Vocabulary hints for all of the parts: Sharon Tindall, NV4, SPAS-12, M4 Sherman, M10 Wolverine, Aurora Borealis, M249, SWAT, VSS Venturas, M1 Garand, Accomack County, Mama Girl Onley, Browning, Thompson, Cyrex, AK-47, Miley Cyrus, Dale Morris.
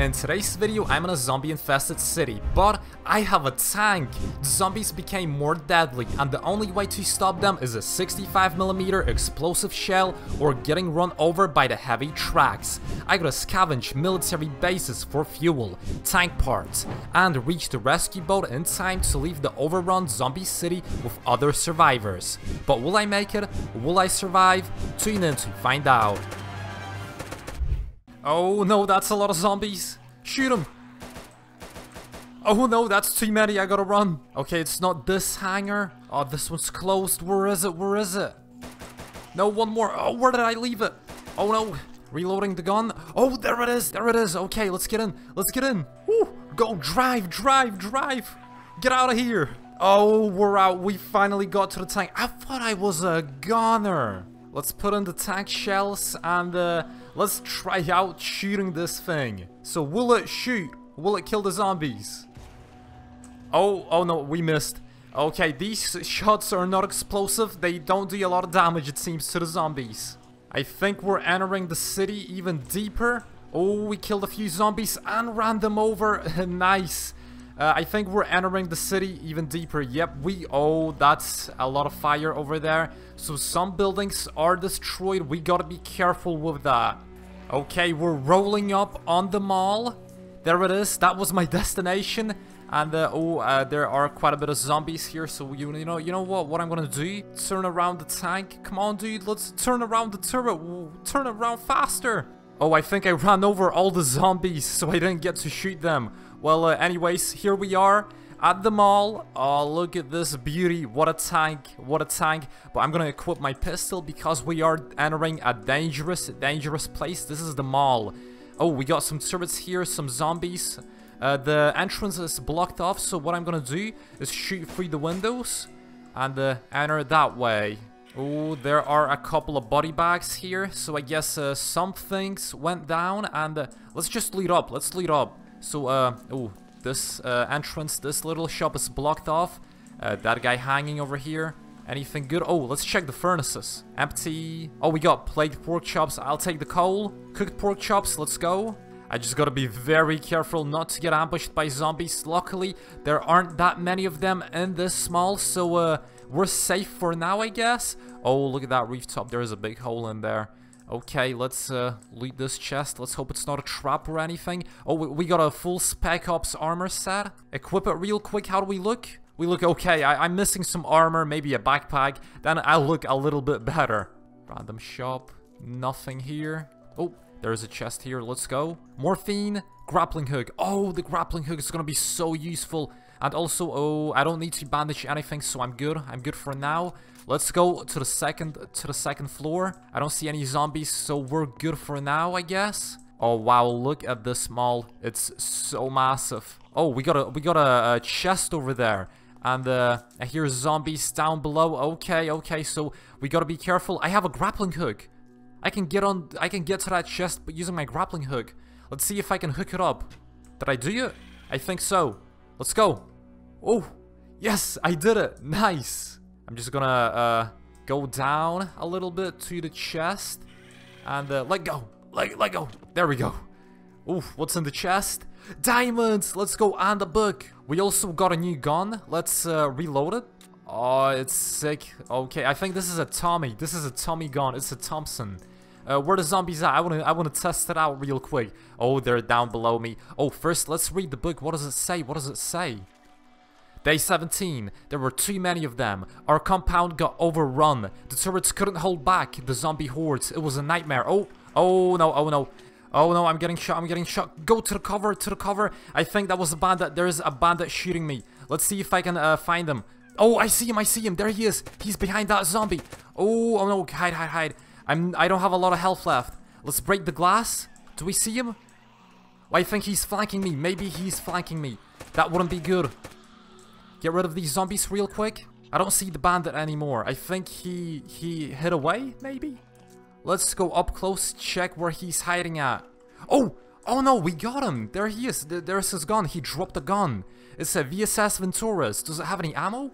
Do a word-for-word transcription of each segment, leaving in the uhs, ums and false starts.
In today's video, I'm in a zombie-infested city, but I have a tank! The zombies became more deadly, and the only way to stop them is a sixty-five millimeter explosive shell or getting run over by the heavy tracks. I gotta scavenge military bases for fuel, tank parts, and reach the rescue boat in time to leave the overrun zombie city with other survivors. But will I make it? Will I survive? Tune in to find out. Oh no, that's a lot of zombies. Shoot them. Oh no, that's too many. I gotta run. Okay, it's not this hangar. Oh, this one's closed. Where is it? Where is it? No, one more. Oh, where did I leave it? Oh no. Reloading the gun. Oh, there it is. There it is. Okay, let's get in. Let's get in. Woo. Go drive, drive, drive. Get out of here. Oh, we're out. We finally got to the tank. I thought I was a goner. Let's put in the tank shells and uh, let's try out shooting this thing. So will it shoot? Will it kill the zombies? Oh, oh no, we missed. Okay, these shots are not explosive. They don't do a lot of damage, it seems, to the zombies. I think we're entering the city even deeper. Oh, we killed a few zombies and ran them over. Nice. Uh, I think we're entering the city even deeper. Yep, we... Oh, that's a lot of fire over there. So some buildings are destroyed. We gotta be careful with that. Okay, we're rolling up on the mall. There it is. That was my destination. And, uh, oh, uh, there are quite a bit of zombies here. So, you, you know you know what? What I'm gonna do? Turn around the tank. Come on, dude. Let's turn around the turret. Ooh, turn around faster. Oh, I think I ran over all the zombies, so I didn't get to shoot them. Well, uh, anyways, here we are at the mall. Oh, look at this beauty. What a tank. What a tank. But I'm gonna equip my pistol because we are entering a dangerous, dangerous place. This is the mall. Oh, we got some turrets here, some zombies. Uh, the entrance is blocked off, so what I'm gonna do is shoot through the windows and uh, enter that way. Oh, there are a couple of body bags here, so I guess uh, some things went down, and uh, let's just loot up, let's loot up. So, uh, oh, this uh, entrance, this little shop is blocked off. Uh, that guy hanging over here. Anything good? Oh, let's check the furnaces. Empty. Oh, we got plated pork chops, I'll take the coal. Cooked pork chops, let's go. I just gotta be very careful not to get ambushed by zombies. Luckily, there aren't that many of them in this mall, so, uh... we're safe for now, I guess. Oh, look at that rooftop. There is a big hole in there. Okay, let's uh, loot this chest. Let's hope it's not a trap or anything. Oh, we got a full Spec Ops armor set. Equip it real quick. How do we look? We look okay. I I'm missing some armor, maybe a backpack. Then I'll look a little bit better. Random shop. Nothing here. Oh, there's a chest here. Let's go. Morphine. Grappling hook. Oh, the grappling hook is going to be so useful. And also, oh, I don't need to bandage anything, so I'm good. I'm good for now. Let's go to the second to the second floor. I don't see any zombies, so we're good for now, I guess. Oh wow, look at this mall. It's so massive. Oh, we got a we got a, a chest over there, and uh, I hear zombies down below. Okay, okay, so we gotta be careful. I have a grappling hook. I can get on. I can get to that chest using my grappling hook. Let's see if I can hook it up. Did I do it? I think so. Let's go. Oh, yes, I did it. Nice. I'm just gonna uh, go down a little bit to the chest and uh, let go. Let, let go. There we go. Oh, what's in the chest? Diamonds. Let's go. And a book. We also got a new gun. Let's uh, reload it. Oh, it's sick. Okay, I think this is a Tommy. This is a Tommy gun. It's a Thompson. Uh, where the zombies at? I wanna, I wanna test it out real quick. Oh, they're down below me. Oh, first, let's read the book. What does it say? What does it say? Day seventeen. There were too many of them. Our compound got overrun. The turrets couldn't hold back the zombie hordes. It was a nightmare. Oh, oh no, oh no. Oh no, I'm getting shot, I'm getting shot. Go to the cover, to the cover. I think that was a bandit. There is a bandit shooting me. Let's see if I can uh, find him. Oh, I see him, I see him. There he is. He's behind that zombie. Oh, oh no, hide, hide, hide. I'm, I don't have a lot of health left. Let's break the glass. Do we see him? Oh, I think he's flanking me. Maybe he's flanking me. That wouldn't be good. Get rid of these zombies real quick. I don't see the bandit anymore. I think he he hid away, maybe? Let's go up close, check where he's hiding at. Oh! Oh no, we got him! There he is. There's his gun. He dropped a gun. It's a V S S Venturas. Does it have any ammo?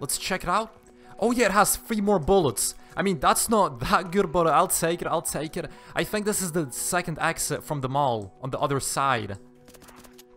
Let's check it out. Oh yeah, it has three more bullets. I mean, that's not that good, but I'll take it, I'll take it. I think this is the second exit from the mall on the other side.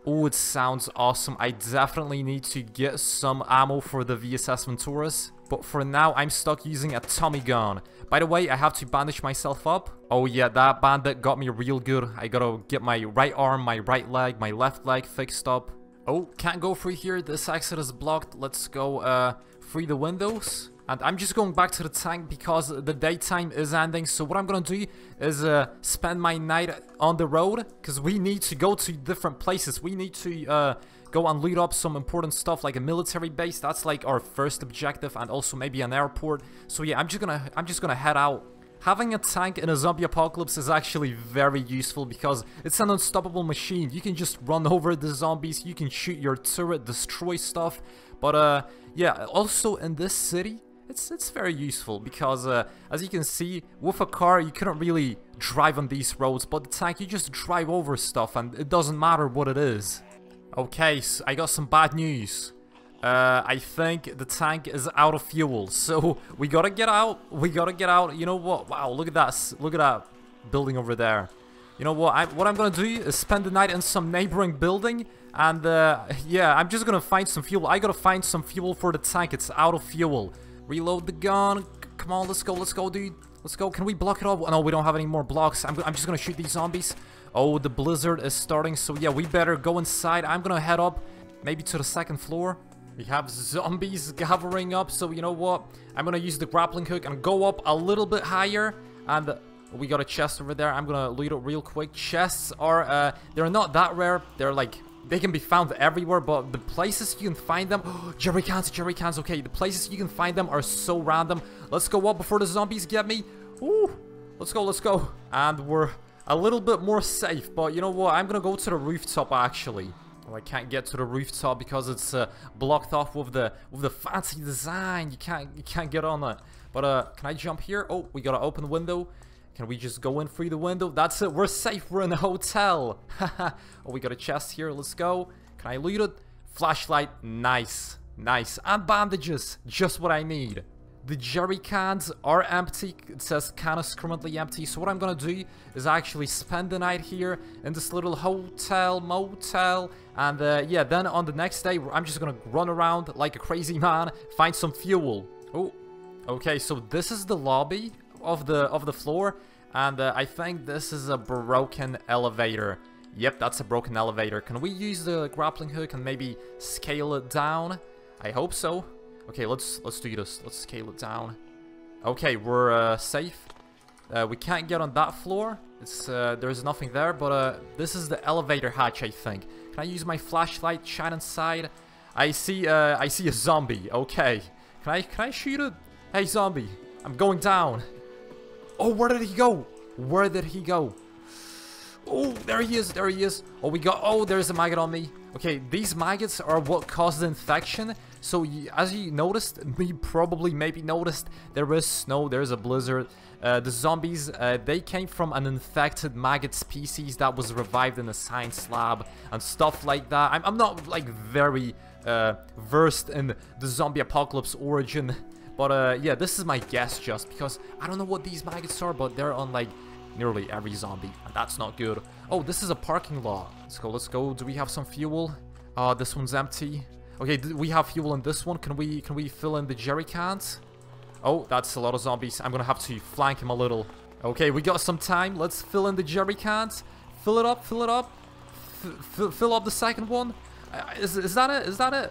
Oh, it sounds awesome. I definitely need to get some ammo for the V S S Venturas. But for now, I'm stuck using a Tommy gun. By the way, I have to bandage myself up. Oh yeah, that bandit got me real good. I gotta get my right arm, my right leg, my left leg fixed up. Oh, can't go through here. This exit is blocked. Let's go uh, through the windows. And I'm just going back to the tank because the daytime is ending. So what I'm gonna do is uh, spend my night on the road, because we need to go to different places. We need to uh, go and loot up some important stuff like a military base. That's like our first objective, and also maybe an airport. So yeah, I'm just gonna I'm just gonna head out. Having a tank in a zombie apocalypse is actually very useful because it's an unstoppable machine. You can just run over the zombies, you can shoot your turret, destroy stuff. But uh, yeah, also in this city, it's, it's very useful because uh, as you can see, with a car you couldn't really drive on these roads. But the tank, you just drive over stuff and it doesn't matter what it is. Okay, so I got some bad news. Uh, I think the tank is out of fuel, so we gotta get out, we gotta get out, you know what, wow, look at that, look at that building over there. You know what, I, what I'm gonna do is spend the night in some neighboring building, and uh, yeah, I'm just gonna find some fuel. I gotta find some fuel for the tank, it's out of fuel. Reload the gun, come on, let's go, let's go dude, let's go, can we block it up? No, we don't have any more blocks, I'm, I'm just gonna shoot these zombies. Oh, the blizzard is starting, so yeah, we better go inside. I'm gonna head up, maybe to the second floor. We have zombies gathering up, so you know what? I'm gonna use the grappling hook and go up a little bit higher. And we got a chest over there. I'm gonna loot it real quick. Chests are, uh, they're not that rare. They're like, they can be found everywhere, but the places you can find them... jerry cans, jerry cans, okay. The places you can find them are so random. Let's go up before the zombies get me. Ooh, let's go, let's go. And we're a little bit more safe, but you know what? I'm gonna go to the rooftop, actually. I can't get to the rooftop because it's uh, blocked off with the with the fancy design. You can't you can't get on it. But uh, can I jump here? Oh, we gotta open the window. Can we just go in through the window? That's it. We're safe. We're in a hotel. Oh, we got a chest here. Let's go. Can I loot it? Flashlight. Nice, nice. And bandages. Just what I need. The jerry cans are empty. It says can is currently empty. So what I'm gonna do is actually spend the night here in this little hotel, motel. And uh, yeah, then on the next day, I'm just gonna run around like a crazy man, find some fuel. Oh, okay, so this is the lobby of the, of the floor. And uh, I think this is a broken elevator. Yep, that's a broken elevator. Can we use the grappling hook and maybe scale it down? I hope so. Okay, let's let's do this. Let's scale it down. Okay, we're uh, safe. Uh, we can't get on that floor. It's uh, there's nothing there. But uh, this is the elevator hatch, I think. Can I use my flashlight? Shine inside. I see. Uh, I see a zombie. Okay. Can I can I shoot it? Hey zombie, I'm going down. Oh, where did he go? Where did he go? Oh, there he is. There he is. Oh, we got. Oh, there's a maggot on me. Okay, these maggots are what caused the infection. So, as you noticed, we probably maybe noticed, there is snow, there is a blizzard. Uh, the zombies, uh, they came from an infected maggot species that was revived in a science lab and stuff like that. I'm, I'm not, like, very uh, versed in the zombie apocalypse origin. But, uh, yeah, this is my guess just because I don't know what these maggots are, but they're on, like, nearly every zombie. And that's not good. Oh, this is a parking lot. Let's go, let's go. Do we have some fuel? Uh, this one's empty. Okay, we have fuel in this one. Can we can we fill in the jerry cans? Oh, that's a lot of zombies. I'm gonna have to flank him a little. Okay, we got some time. Let's fill in the jerry cans. Fill it up, fill it up. F fill up the second one. Uh, is, is that it? Is that it?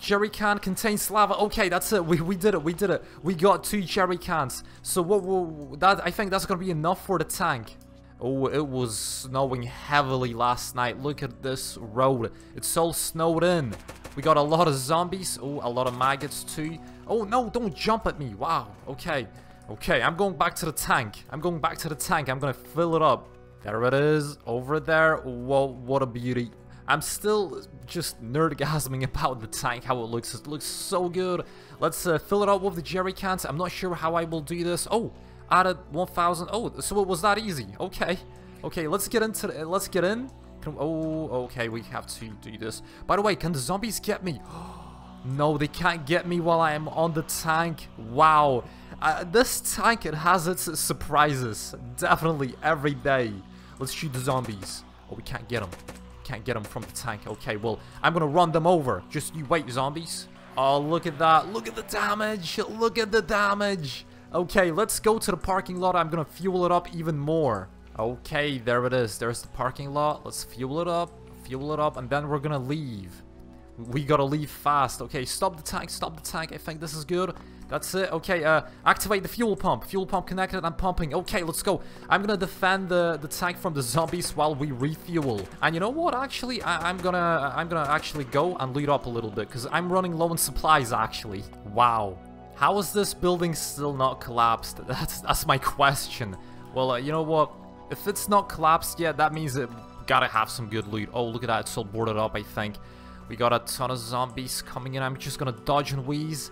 Jerry can contains lava. Okay, that's it. We, we did it. We did it. We got two jerry cans. So what? We'll, that I think that's gonna be enough for the tank. Oh, it was snowing heavily last night. Look at this road. It's all snowed in. We got a lot of zombies. Oh, a lot of maggots too. Oh, no, don't jump at me. Wow. Okay. Okay, I'm going back to the tank. I'm going back to the tank. I'm going to fill it up. There it is. Over there. Whoa, what a beauty. I'm still just nerdgasming about the tank, how it looks. It looks so good. Let's uh, fill it up with the jerry cans. I'm not sure how I will do this. Oh, added one thousand. Oh, so it was that easy. Okay. Okay, let's get into the, let's get in. Can, oh, okay, we have to do this. By the way, can the zombies get me? No, they can't get me while I am on the tank. Wow. Uh, this tank, it has its surprises. Definitely every day. Let's shoot the zombies. Oh, we can't get them. Can't get them from the tank. Okay, well, I'm gonna run them over. Just you wait, zombies. Oh, look at that. Look at the damage. Look at the damage. Okay, let's go to the parking lot. I'm gonna fuel it up even more. Okay, there it is. There's the parking lot. Let's fuel it up. Fuel it up, and then we're gonna leave. We gotta leave fast. Okay, stop the tank, stop the tank. I think this is good. That's it. Okay, uh, activate the fuel pump. Fuel pump connected. I'm pumping. Okay, let's go. I'm gonna defend the the tank from the zombies while we refuel. And you know what? Actually, I, I'm gonna I'm gonna actually go and lead up a little bit because I'm running low on supplies. Actually, wow. How is this building still not collapsed? That's that's my question. Well, uh, you know what? If it's not collapsed yet, that means it gotta have some good loot. Oh, look at that. It's all boarded up, I think. We got a ton of zombies coming in. I'm just gonna dodge and wheeze.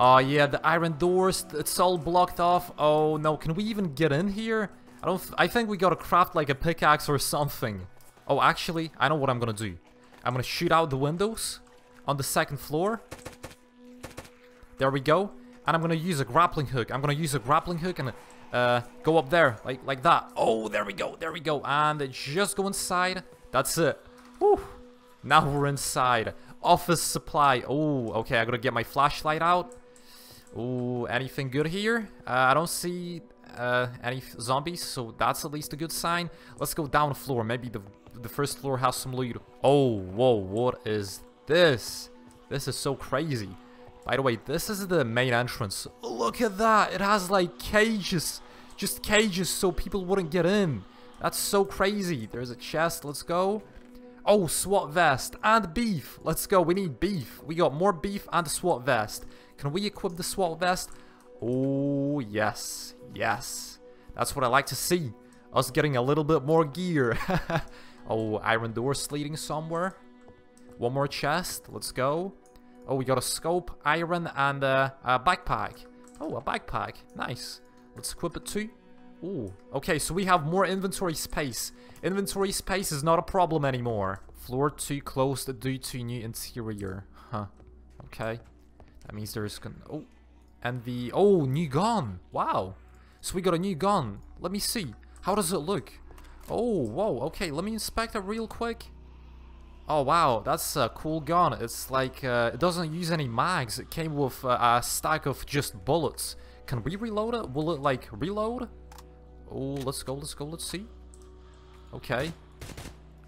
Oh, uh, yeah, the iron doors, it's all blocked off. Oh, no, can we even get in here? I don't, th I think we gotta craft like a pickaxe or something. Oh, actually, I know what I'm gonna do. I'm gonna shoot out the windows on the second floor. There we go. And I'm gonna use a grappling hook. I'm gonna use a grappling hook and uh, go up there, like, like that. Oh, there we go, there we go. And just go inside. That's it. Whew. Now we're inside. Office supply. Oh, okay. I gotta get my flashlight out. Oh, anything good here? Uh, I don't see uh, any zombies, so that's at least a good sign. Let's go down the floor. Maybe the the first floor has some loot. Oh, whoa! What is this? This is so crazy. By the way, this is the main entrance. Look at that. It has like cages, just cages, so people wouldn't get in. That's so crazy. There's a chest. Let's go. Oh, SWAT vest and beef. Let's go. We need beef. We got more beef and a SWAT vest. Can we equip the SWAT vest? Oh, yes. Yes. That's what I like to see. Us getting a little bit more gear. Oh, iron doors leading somewhere. One more chest. Let's go. Oh, we got a scope, iron, and uh, a backpack. Oh, a backpack. Nice. Let's equip it too. Ooh. Okay, so we have more inventory space. Inventory space is not a problem anymore. Floor two closed due to new interior. Huh. Okay. That means there's... Con oh. And the... Oh, new gun. Wow. So we got a new gun. Let me see. How does it look? Oh, whoa. Okay, let me inspect it real quick. Oh, wow. That's a cool gun. It's like... Uh, it doesn't use any mags. It came with uh, a stack of just bullets. Can we reload it? Will it, like, reload? Oh, let's go, let's go, let's see. Okay.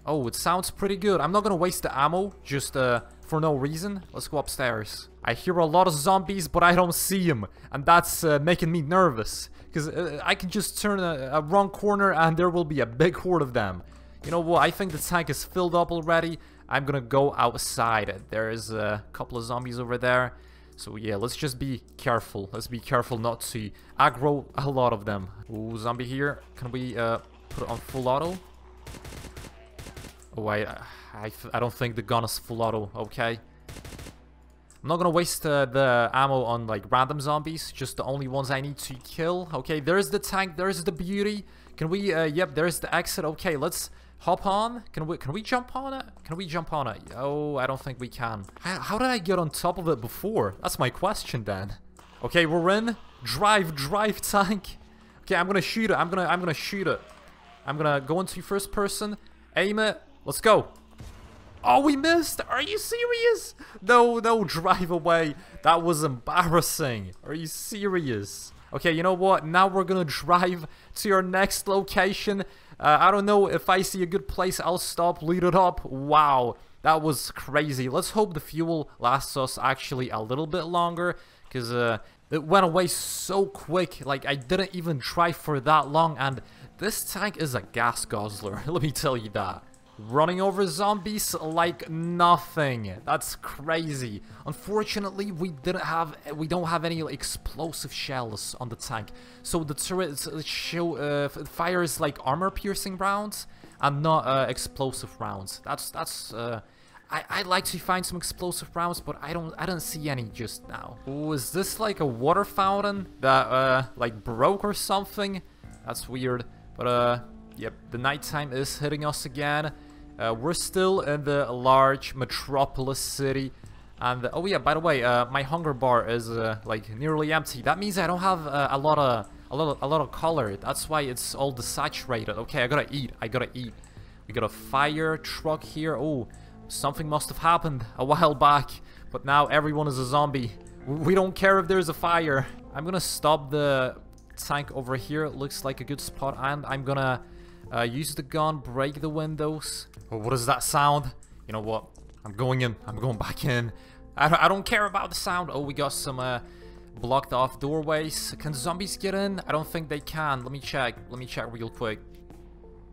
Oh, it sounds pretty good. I'm not gonna waste the ammo just uh, for no reason. Let's go upstairs. I hear a lot of zombies, but I don't see them. And that's uh, making me nervous. Because uh, I can just turn a, a wrong corner and there will be a big horde of them. You know what? I think the tank is filled up already. I'm gonna go outside. There is a couple of zombies over there. So yeah, let's just be careful. Let's be careful not to aggro a lot of them. Ooh, zombie here. Can we uh, put it on full auto? Oh, I, I, I don't think the gun is full auto, okay? I'm not gonna waste uh, the ammo on like random zombies. Just the only ones I need to kill. Okay, there's the tank. There's the beauty. Can we, uh, yep, there's the exit. Okay, let's hop on. Can we, can we jump on it? Can we jump on it? Oh, I don't think we can. How, how did I get on top of it before? That's my question then. Okay, we're in. Drive, drive tank. Okay, I'm gonna shoot it. I'm gonna, I'm gonna shoot it. I'm gonna go into first person. Aim it. Let's go. Oh, we missed. Are you serious? No, no, drive away. That was embarrassing. Are you serious? Okay, you know what? Now we're gonna drive to your next location. Uh, I don't know, if I see a good place, I'll stop, loot it up. Wow, that was crazy. Let's hope the fuel lasts us actually a little bit longer, because uh, it went away so quick. Like, I didn't even try for that long, and this tank is a gas guzzler, let me tell you that. Running over zombies like nothing. That's crazy. Unfortunately, we didn't have, we don't have any explosive shells on the tank, so the turrets show uh, fires like armor-piercing rounds and not uh, explosive rounds. That's that's. Uh, I I'd like to find some explosive rounds, but I don't I don't see any just now. Oh, is this like a water fountain that uh, like broke or something? That's weird. But uh, yep, the nighttime is hitting us again. Uh, we're still in the large metropolis city. And oh yeah, by the way, uh, my hunger bar is uh, like nearly empty. That means I don't have uh, a lot of a lot of, a lot of color. That's why it's all desaturated. Okay, I gotta eat. I gotta eat. We got a fire truck here. Oh, something must have happened a while back, but now everyone is a zombie. We don't care if there's a fire. I'm gonna stop the tank over here. It looks like a good spot, and I'm gonna uh, use the gun, break the windows. Oh, what is that sound? You know what? I'm going in. I'm going back in. I, I don't care about the sound. Oh, we got some uh, blocked off doorways. Can zombies get in? I don't think they can. Let me check. Let me check real quick.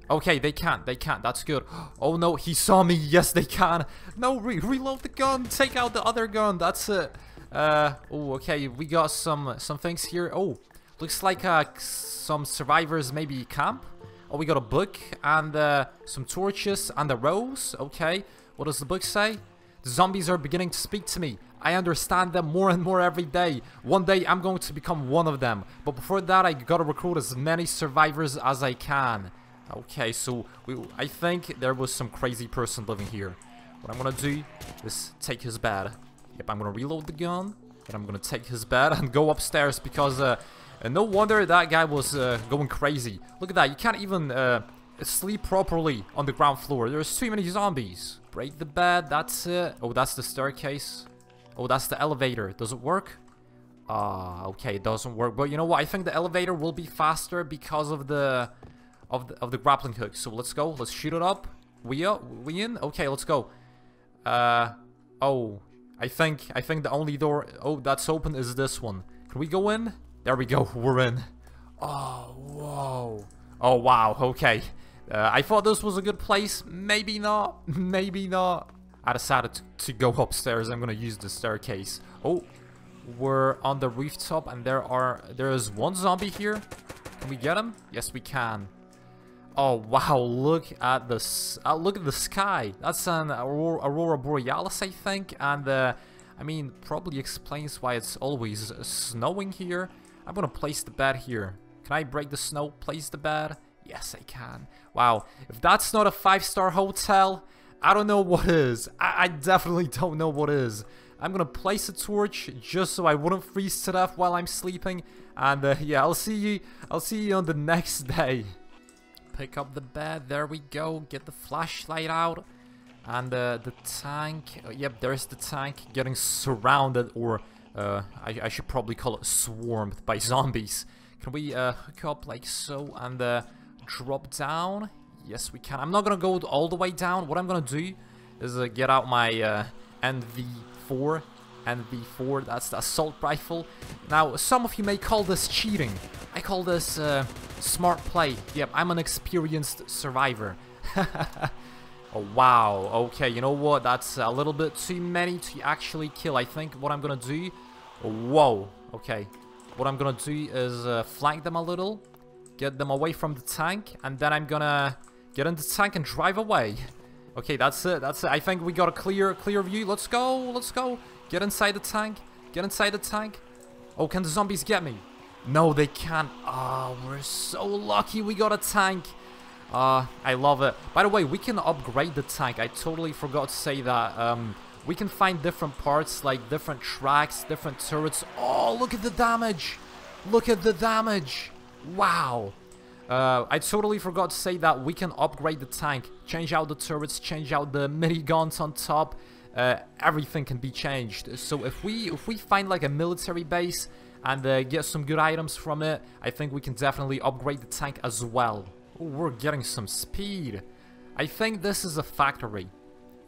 Okay, they can't. They can't. That's good. Oh no, he saw me. Yes, they can. No, re reload the gun. Take out the other gun. That's it. Uh, oh, okay. We got some some things here. Oh, looks like uh, some survivors maybe camp. Oh, we got a book and uh, some torches and a rose. Okay. What does the book say? The zombies are beginning to speak to me. I understand them more and more every day. One day I'm going to become one of them. But before that, I gotta recruit as many survivors as I can. Okay, so we, I think there was some crazy person living here. What I'm gonna do is take his bed. Yep, I'm gonna reload the gun, and I'm gonna take his bed and go upstairs, because uh, no wonder that guy was uh, going crazy. Look at that, you can't even uh, sleep properly on the ground floor. There's too many zombies. Break the bed, that's it. Oh, that's the staircase. Oh, that's the elevator. Does it work? Ah, uh, okay, it doesn't work. But you know what, I think the elevator will be faster because of the... Of the, of the grappling hook. So let's go. Let's shoot it up. We up? We in? Okay, let's go. Uh, oh, I think I think the only door oh that's open is this one. Can we go in? There we go. We're in. Oh whoa. Oh wow. Okay. Uh, I thought this was a good place. Maybe not. Maybe not. I decided to, to go upstairs. I'm gonna use the staircase. Oh, we're on the rooftop, and there are there is one zombie here. Can we get him? Yes, we can. Oh wow! Look at this! Uh, look at the sky. That's an Aurora, Aurora Borealis, I think, and uh, I mean, probably explains why it's always snowing here. I'm gonna place the bed here. Can I break the snow? Place the bed? Yes, I can. Wow! If that's not a five-star hotel, I don't know what is. I, I definitely don't know what is. I'm gonna place a torch just so I wouldn't freeze to death while I'm sleeping. And uh, yeah, I'll see you. I'll see you on the next day. Pick up the bed, there we go, get the flashlight out, and uh, the tank, oh, yep, there's the tank getting surrounded, or uh, I, I should probably call it swarmed by zombies. Can we uh, hook up like so and uh, drop down? Yes, we can. I'm not gonna go all the way down. What I'm gonna do is uh, get out my uh, N V four. N V four, that's the assault rifle. Now, some of you may call this cheating. I call this uh, smart play. Yep, I'm an experienced survivor. Oh, wow. Okay, you know what? That's a little bit too many to actually kill. I think what I'm gonna do... Whoa. Okay. What I'm gonna do is uh, flank them a little. Get them away from the tank. And then I'm gonna get in the tank and drive away. Okay, that's it. That's it. I think we got a clear, clear view. Let's go. Let's go. Get inside the tank. Get inside the tank. Oh, can the zombies get me? No, they can't. Ah, oh, we're so lucky we got a tank. Ah, uh, I love it. By the way, we can upgrade the tank. I totally forgot to say that. Um, we can find different parts, like different tracks, different turrets. Oh, look at the damage. Look at the damage. Wow. Uh, I totally forgot to say that we can upgrade the tank. Change out the turrets. Change out the miniguns on top. Uh, everything can be changed. So if we if we find like a military base and uh, get some good items from it, I think we can definitely upgrade the tank as well. Ooh, we're getting some speed. I think this is a factory.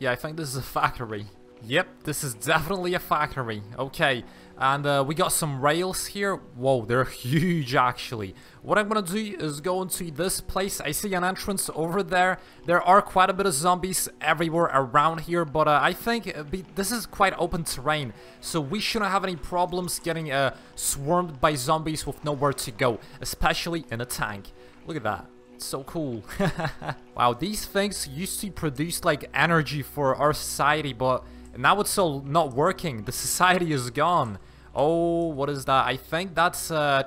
Yeah, I think this is a factory. Yep, this is definitely a factory. Okay, and uh, we got some rails here. Whoa, they're huge actually. What I'm gonna do is go into this place. I see an entrance over there. There are quite a bit of zombies everywhere around here, but uh, I think be this is quite open terrain, so we shouldn't have any problems getting uh, swarmed by zombies with nowhere to go, especially in a tank. Look at that. So cool. Wow, these things used to produce like energy for our society, but now it's all not working. The society is gone. Oh, what is that? I think that's uh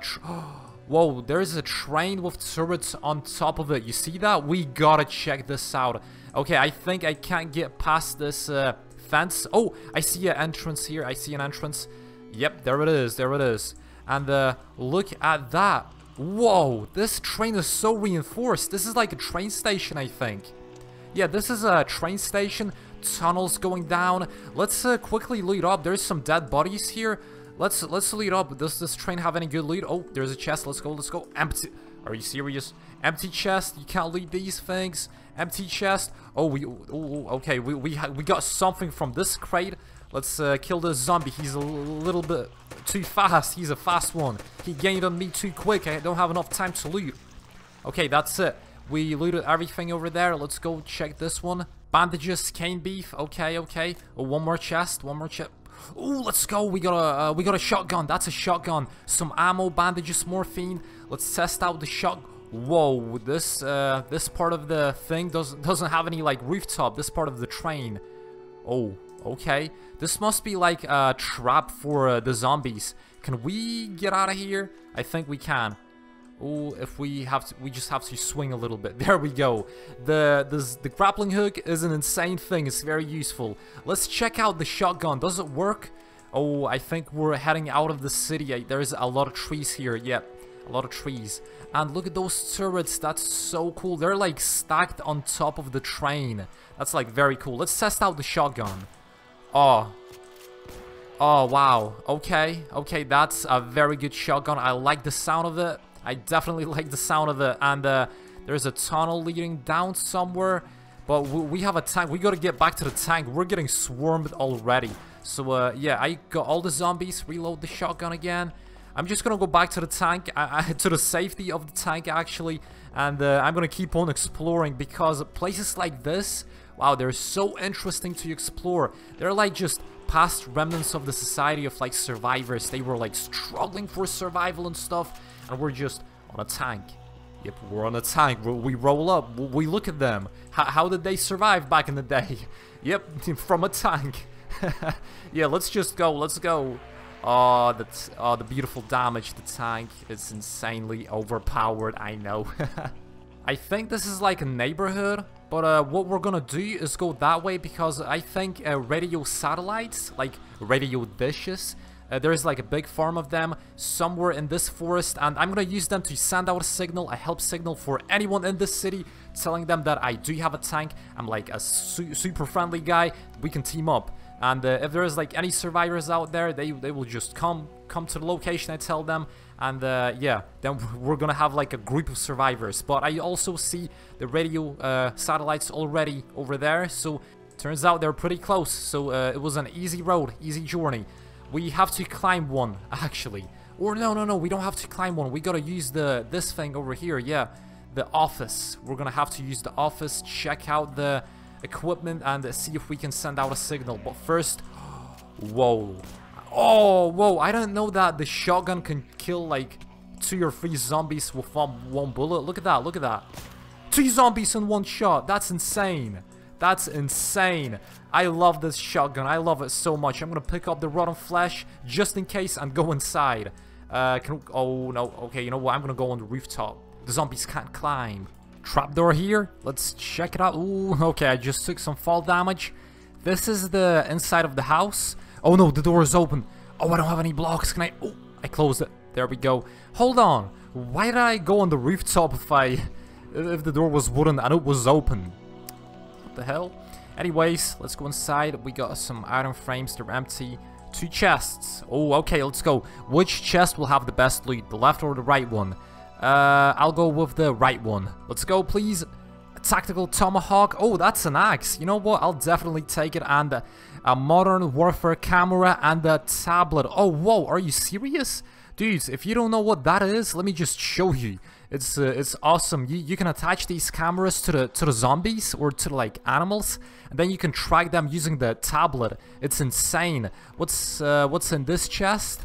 whoa, there's a train with turrets on top of it. You see that? We gotta check this out. Okay, I think I can't get past this uh fence. Oh, I see an entrance here. I see an entrance. Yep, there it is. There it is. And uh, look at that. Whoa, this train is so reinforced. This is like a train station, I think. Yeah, this is a train station. Tunnels going down. Let's uh, quickly loot up. There's some dead bodies here. Let's let's loot up. Does this train have any good loot? Oh, there's a chest. Let's go. Let's go. Empty. Are you serious? Empty chest. You can't loot these things. Empty chest. Oh, we. Oh, okay. We we we got something from this crate. Let's uh, kill this zombie. He's a little bit too fast. He's a fast one. He gained on me too quick. I don't have enough time to loot. Okay, that's it. We looted everything over there. Let's go check this one. Bandages, cane beef. Okay, okay. Oh, one more chest. One more chest. Oh, let's go. We got a uh, we got a shotgun. That's a shotgun. Some ammo, bandages, morphine. Let's test out the shot. Whoa, this uh, this part of the thing doesn't doesn't have any like rooftop. This part of the train. Oh, okay. This must be like a trap for uh, the zombies. Can we get out of here? I think we can. Oh, if we have to, we just have to swing a little bit. There we go. The, the the grappling hook is an insane thing. It's very useful. Let's check out the shotgun. Does it work? Oh, I think we're heading out of the city. There's a lot of trees here. Yep, a lot of trees. And look at those turrets. That's so cool. They're like stacked on top of the train. That's like very cool. Let's test out the shotgun. Oh. Oh, wow. Okay. Okay, that's a very good shotgun. I like the sound of it. I definitely like the sound of it, and uh, there's a tunnel leading down somewhere, but we, we have a tank. We gotta get back to the tank. We're getting swarmed already. So uh, yeah, I got all the zombies. Reload the shotgun again. I'm just gonna go back to the tank, uh, to the safety of the tank actually, and uh, I'm gonna keep on exploring, because places like this, wow, they're so interesting to explore. They're like just past remnants of the society of like survivors. They were like struggling for survival and stuff. And we're just on a tank. Yep, we're on a tank. We roll up. We look at them. How, how did they survive back in the day? Yep, from a tank. Yeah, let's just go. Let's go. Oh, that's, oh, the beautiful damage. The tank is insanely overpowered. I know. I think this is like a neighborhood. But uh, what we're gonna do is go that way. Because I think uh, radio satellites, like radio dishes... Uh, there is like a big farm of them somewhere in this forest, and I'm gonna use them to send out a signal, a help signal for anyone in this city, telling them that I do have a tank. I'm like a su super friendly guy. We can team up, and uh, if there is like any survivors out there, they they will just come come to the location I tell them, and uh, yeah, then we're gonna have like a group of survivors. But I also see the radio uh, satellites already over there, so turns out they're pretty close. So uh, it was an easy road, easy journey. We have to climb one, actually. Or no, no, no, we don't have to climb one. We gotta use the this thing over here, yeah. The office. We're gonna have to use the office, check out the equipment, and see if we can send out a signal. But first... Whoa. Oh, whoa, I didn't know that the shotgun can kill, like, two or three zombies with one, one bullet. Look at that, look at that. Two zombies in one shot. That's insane. That's insane. I love this shotgun. I love it so much. I'm gonna pick up the rotten flesh just in case and go inside. Uh, can we, oh no. Okay, you know what? I'm gonna go on the rooftop. The zombies can't climb. Trapdoor here. Let's check it out. Ooh, okay. I just took some fall damage. This is the inside of the house. Oh no, the door is open. Oh, I don't have any blocks. Can I? Oh, I closed it. There we go. Hold on. Why did I go on the rooftop if I, if the door was wooden and it was open? The hell. Anyways, let's go inside. We got some iron frames. They're empty. Two chests. Oh, okay, let's go. Which chest will have the best loot? The left or the right one? Uh, I'll go with the right one. Let's go, please. A tactical tomahawk. Oh, that's an axe. You know what? I'll definitely take it. And uh, a modern warfare camera and a tablet. Oh, whoa. Are you serious? Dudes, if you don't know what that is, let me just show you. It's uh, it's awesome. You you can attach these cameras to the to the zombies or to like animals, and then you can track them using the tablet. It's insane. What's uh, what's in this chest?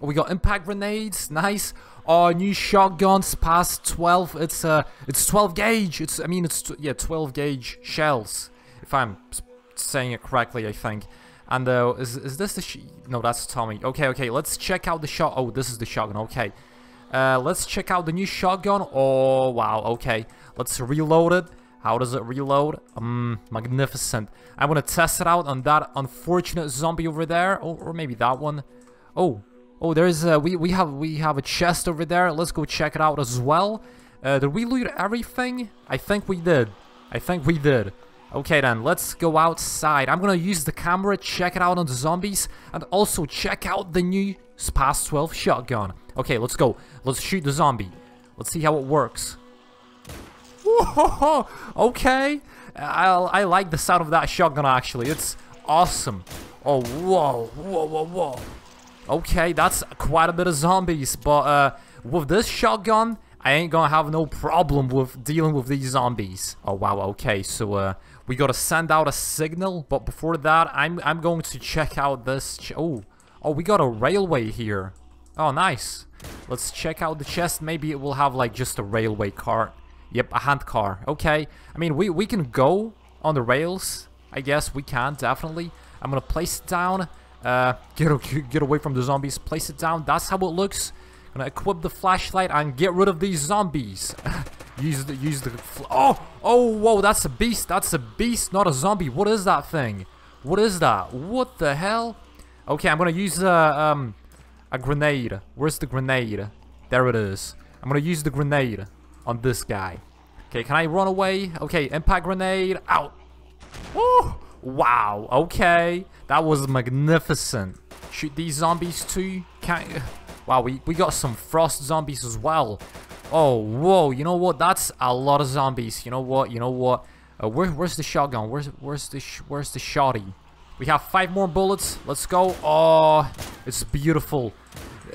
We got impact grenades. Nice. Oh, new shotgun, SPAS twelve. It's uh it's twelve gauge. It's I mean it's yeah twelve gauge shells. If I'm saying it correctly, I think. And uh, is is this the sh no? That's Tommy. Okay, okay. Let's check out the shot. Oh, this is the shotgun. Okay. Uh, let's check out the new shotgun. Oh, wow. Okay. Let's reload it. How does it reload? Um, magnificent. I want to test it out on that unfortunate zombie over there, or, or maybe that one. Oh, oh, there's a, we we have we have a chest over there. Let's go check it out as well. Uh, did we loot everything? I think we did. I think we did. Okay then, let's go outside. I'm gonna use the camera, check it out on the zombies, and also check out the new SPAS twelve shotgun. Okay, let's go. Let's shoot the zombie. Let's see how it works. Whoa, okay, I, I like the sound of that shotgun actually. It's awesome. Oh, whoa, whoa, whoa, whoa. Okay, that's quite a bit of zombies, but uh, with this shotgun, I ain't gonna have no problem with dealing with these zombies. Oh wow, okay, so uh, we gotta send out a signal, but before that, I'm I'm going to check out this. Ch oh, oh, we got a railway here. Oh, nice. Let's check out the chest. Maybe it will have like just a railway cart. Yep, a hand car. Okay, I mean we we can go on the rails. I guess we can definitely. I'm gonna place it down. Uh, get get away from the zombies. Place it down. That's how it looks. Gonna equip the flashlight and get rid of these zombies. use the use the oh oh whoa, that's a beast, that's a beast, not a zombie. What is that thing? What is that? What the hell? Okay, I'm gonna use a uh, um a grenade. Where's the grenade? There it is. I'm gonna use the grenade on this guy. Okay, can I run away? Okay, impact grenade out. Oh wow. Okay, that was magnificent. Shoot these zombies too. Can't. Wow, we, we got some frost zombies as well. Oh, whoa, you know what? That's a lot of zombies. You know what? You know what? Uh, where, where's the shotgun? Where's where's the sh where's the shotty? We have five more bullets. Let's go. Oh, it's beautiful.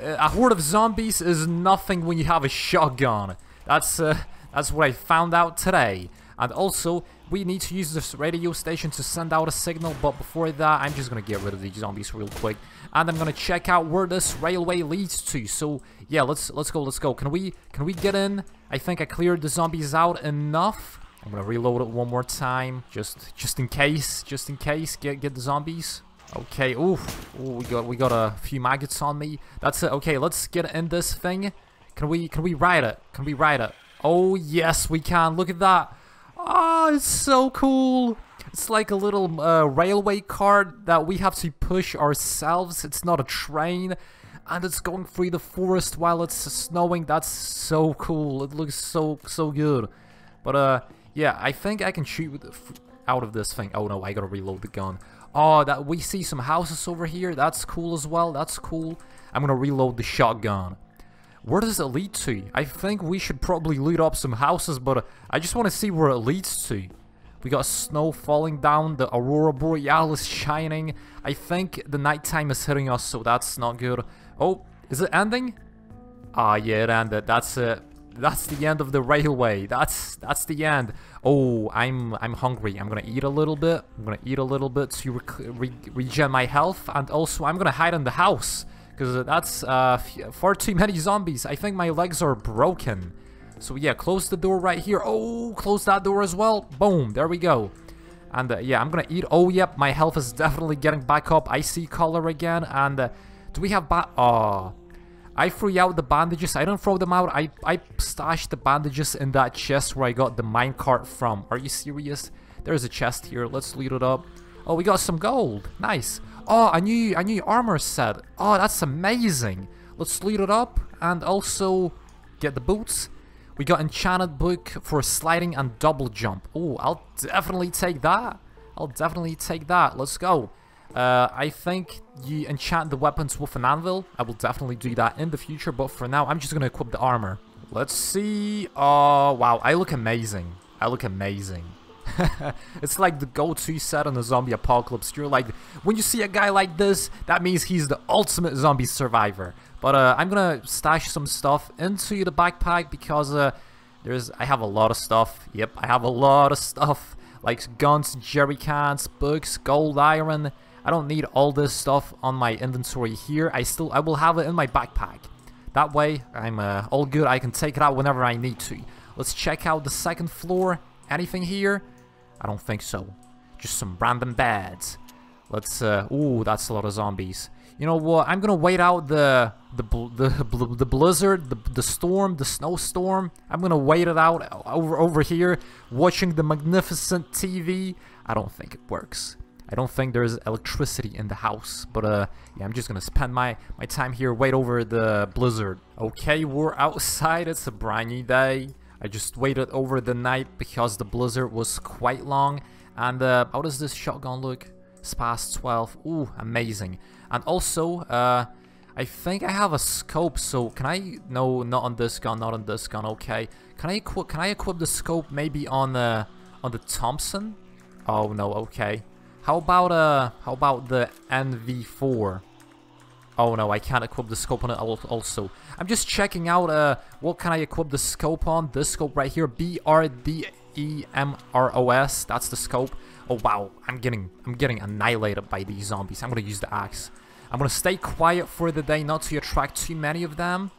Uh, a horde of zombies is nothing when you have a shotgun. That's uh, that's what I found out today. And also, we need to use this radio station to send out a signal, but before that, I'm just gonna get rid of these zombies real quick. And I'm gonna check out where this railway leads to. So yeah, let's let's go, let's go. Can we can we get in? I think I cleared the zombies out enough. I'm gonna reload it one more time. Just just in case. Just in case. Get get the zombies. Okay, oof. Ooh, we got we got a few maggots on me. That's it. Okay, let's get in this thing. Can we can we ride it? Can we ride it? Oh yes, we can. Look at that. Oh, it's so cool. It's like a little uh, railway cart that we have to push ourselves. It's not a train, and it's going through the forest while it's snowing. That's so cool. It looks so so good. But uh, yeah, I think I can shoot with the f out of this thing. Oh no, I gotta reload the gun. Oh, that we see some houses over here. That's cool as well. That's cool. I'm gonna reload the shotgun. Where does it lead to? I think we should probably loot up some houses, but I just want to see where it leads to. We got snow falling down, the Aurora Borealis shining. I think the nighttime is hitting us, so that's not good. Oh, is it ending? Ah, yeah, it ended. That's it. That's the end of the railway. That's that's the end. Oh, I'm I'm hungry. I'm gonna eat a little bit. I'm gonna eat a little bit to re re regen my health, and also I'm gonna hide in the house. Because that's uh, far too many zombies. I think my legs are broken. So yeah, close the door right here. Oh, close that door as well. Boom, there we go. And uh, yeah, I'm gonna eat. Oh, yep, my health is definitely getting back up. I see color again. And uh, do we have ba- Oh, I threw out the bandages. I don't throw them out. I, I stashed the bandages in that chest where I got the minecart from. Are you serious? There's a chest here. Let's loot it up. Oh, we got some gold. Nice. Oh, a new, a new armor set. Oh, that's amazing. Let's loot it up and also get the boots. We got enchanted book for sliding and double jump. Oh, I'll definitely take that. I'll definitely take that. Let's go. Uh, I think you enchant the weapons with an anvil. I will definitely do that in the future, but for now, I'm just going to equip the armor. Let's see. Oh, wow. I look amazing. I look amazing. It's like the go-to set on the zombie apocalypse. You're like, when you see a guy like this, that means he's the ultimate zombie survivor. But uh, I'm gonna stash some stuff into the backpack because uh, there's I have a lot of stuff. Yep, I have a lot of stuff, like guns, jerry cans, books, gold, iron. I don't need all this stuff on my inventory here. I still I will have it in my backpack. That way, I'm uh, all good. I can take it out whenever I need to. Let's check out the second floor. Anything here? I don't think so. Just some random beds. Let's, uh, ooh, that's a lot of zombies. You know what? I'm gonna wait out the the the, the, the blizzard, the, the storm, the snowstorm. I'm gonna wait it out over over here, watching the magnificent T V. I don't think it works. I don't think there's electricity in the house, but uh, yeah, I'm just gonna spend my, my time here, wait over the blizzard. Okay, we're outside, it's a briny day. I just waited over the night because the blizzard was quite long. And uh, how does this shotgun look? SPAS twelve, ooh, amazing. And also, uh, I think I have a scope, so can I, no, not on this gun, not on this gun, okay. Can I equip, can I equip the scope maybe on, uh, on the Thompson? Oh no, okay. How about uh, how about the N V four? Oh no, I can't equip the scope on it also. I'm just checking out uh, what can I equip the scope on? This scope right here, B R D E M R O S, that's the scope. Oh wow, I'm getting, I'm getting annihilated by these zombies. I'm gonna use the axe. I'm gonna stay quiet for the day, not to attract too many of them.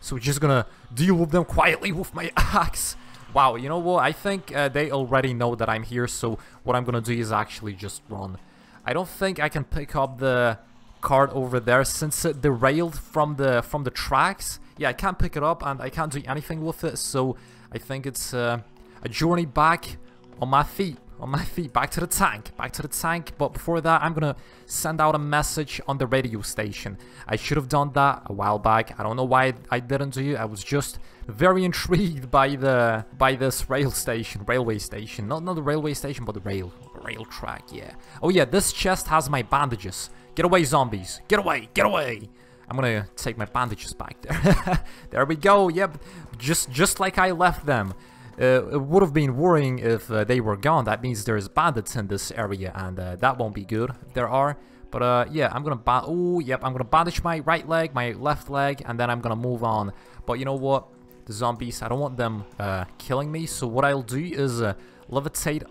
So we're just gonna deal with them quietly with my axe. Wow, you know what, I think uh, they already know that I'm here, so what I'm gonna do is actually just run. I don't think I can pick up the cart over there since it derailed from the from the tracks. Yeah, I can't pick it up and I can't do anything with it, so I think it's uh, a journey back on my feet, on my feet, back to the tank, back to the tank. But before that, I'm gonna send out a message on the radio station. I should have done that a while back. I don't know why I didn't do it. I was just very intrigued by the by this rail station, railway station. Not not the railway station, but the rail rail track. Yeah. Oh yeah, this chest has my bandages. Get away, zombies! Get away! Get away! I'm gonna take my bandages back there. There we go. Yep. Just just like I left them. Uh, it would have been worrying if uh, they were gone. That means there's bandits in this area, and uh, that won't be good if there are. But uh, yeah, I'm gonna ban- Ooh, yep, I'm gonna bandage my right leg, my left leg, and then I'm gonna move on. But you know what? The zombies, I don't want them uh, killing me, so what I'll do is uh, levitate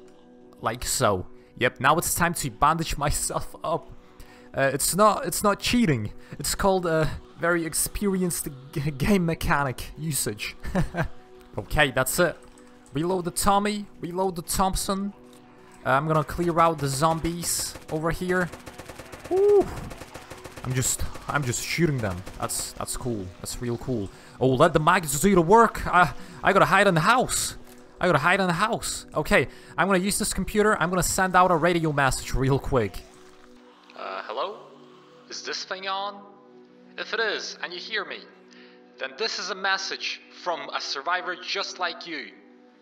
like so. Yep, now it's time to bandage myself up. Uh, it's not, it's not cheating. It's called uh, very experienced g game mechanic usage. Okay, that's it. Reload the Tommy, reload the Thompson. Uh, I'm gonna clear out the zombies over here. Ooh. I'm just, I'm just shooting them. That's, that's cool. That's real cool. Oh, let the mags do the work. I, I gotta hide in the house. I gotta hide in the house. Okay, I'm gonna use this computer. I'm gonna send out a radio message real quick. Uh, hello? Is this thing on? If it is, and you hear me, then this is a message from a survivor just like you.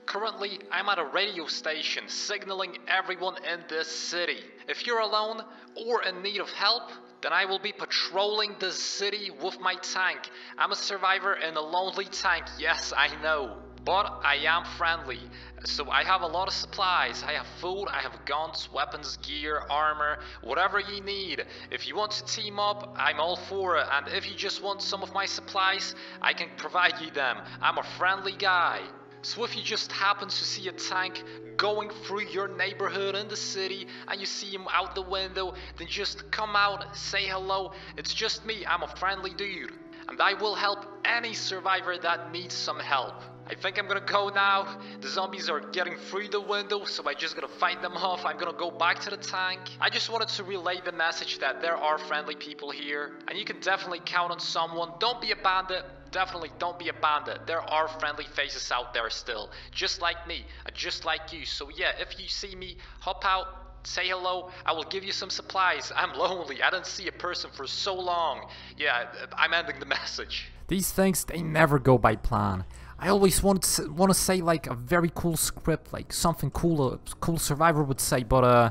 Currently, I'm at a radio station signaling everyone in this city. If you're alone or in need of help, then I will be patrolling the city with my tank. I'm a survivor in a lonely tank, yes, I know. But I am friendly, so I have a lot of supplies. I have food, I have guns, weapons, gear, armor, whatever you need. If you want to team up, I'm all for it. And if you just want some of my supplies, I can provide you them. I'm a friendly guy. So if you just happen to see a tank going through your neighborhood in the city and you see him out the window, then just come out, say hello. It's just me, I'm a friendly dude. And I will help any survivor that needs some help. I think I'm gonna go now. The zombies are getting through the window, so I just gotta fight them off. I'm gonna go back to the tank. I just wanted to relay the message that there are friendly people here, and you can definitely count on someone. Don't be a bandit. Definitely don't be a bandit. There are friendly faces out there still, just like me, and just like you. So yeah, if you see me, hop out, say hello. I will give you some supplies. I'm lonely. I didn't see a person for so long. Yeah, I'm ending the message. These things, they never go by plan. I always want to, want to say like a very cool script, like something cool a cool survivor would say, but uh,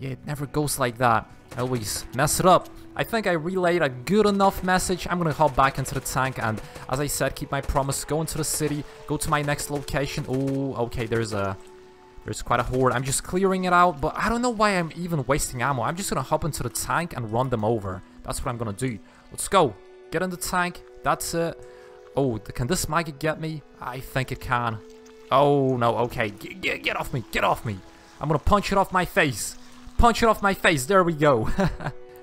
yeah, it never goes like that. I always mess it up. I think I relayed a good enough message. I'm gonna hop back into the tank and, as I said, keep my promise. Go into the city. Go to my next location. Oh, okay. There's a, there's quite a horde. I'm just clearing it out, but I don't know why I'm even wasting ammo. I'm just gonna hop into the tank and run them over. That's what I'm gonna do. Let's go. Get in the tank. That's it. Oh, can this maggot get me? I think it can. Oh, no, okay. G g get off me, get off me. I'm gonna punch it off my face. Punch it off my face, there we go.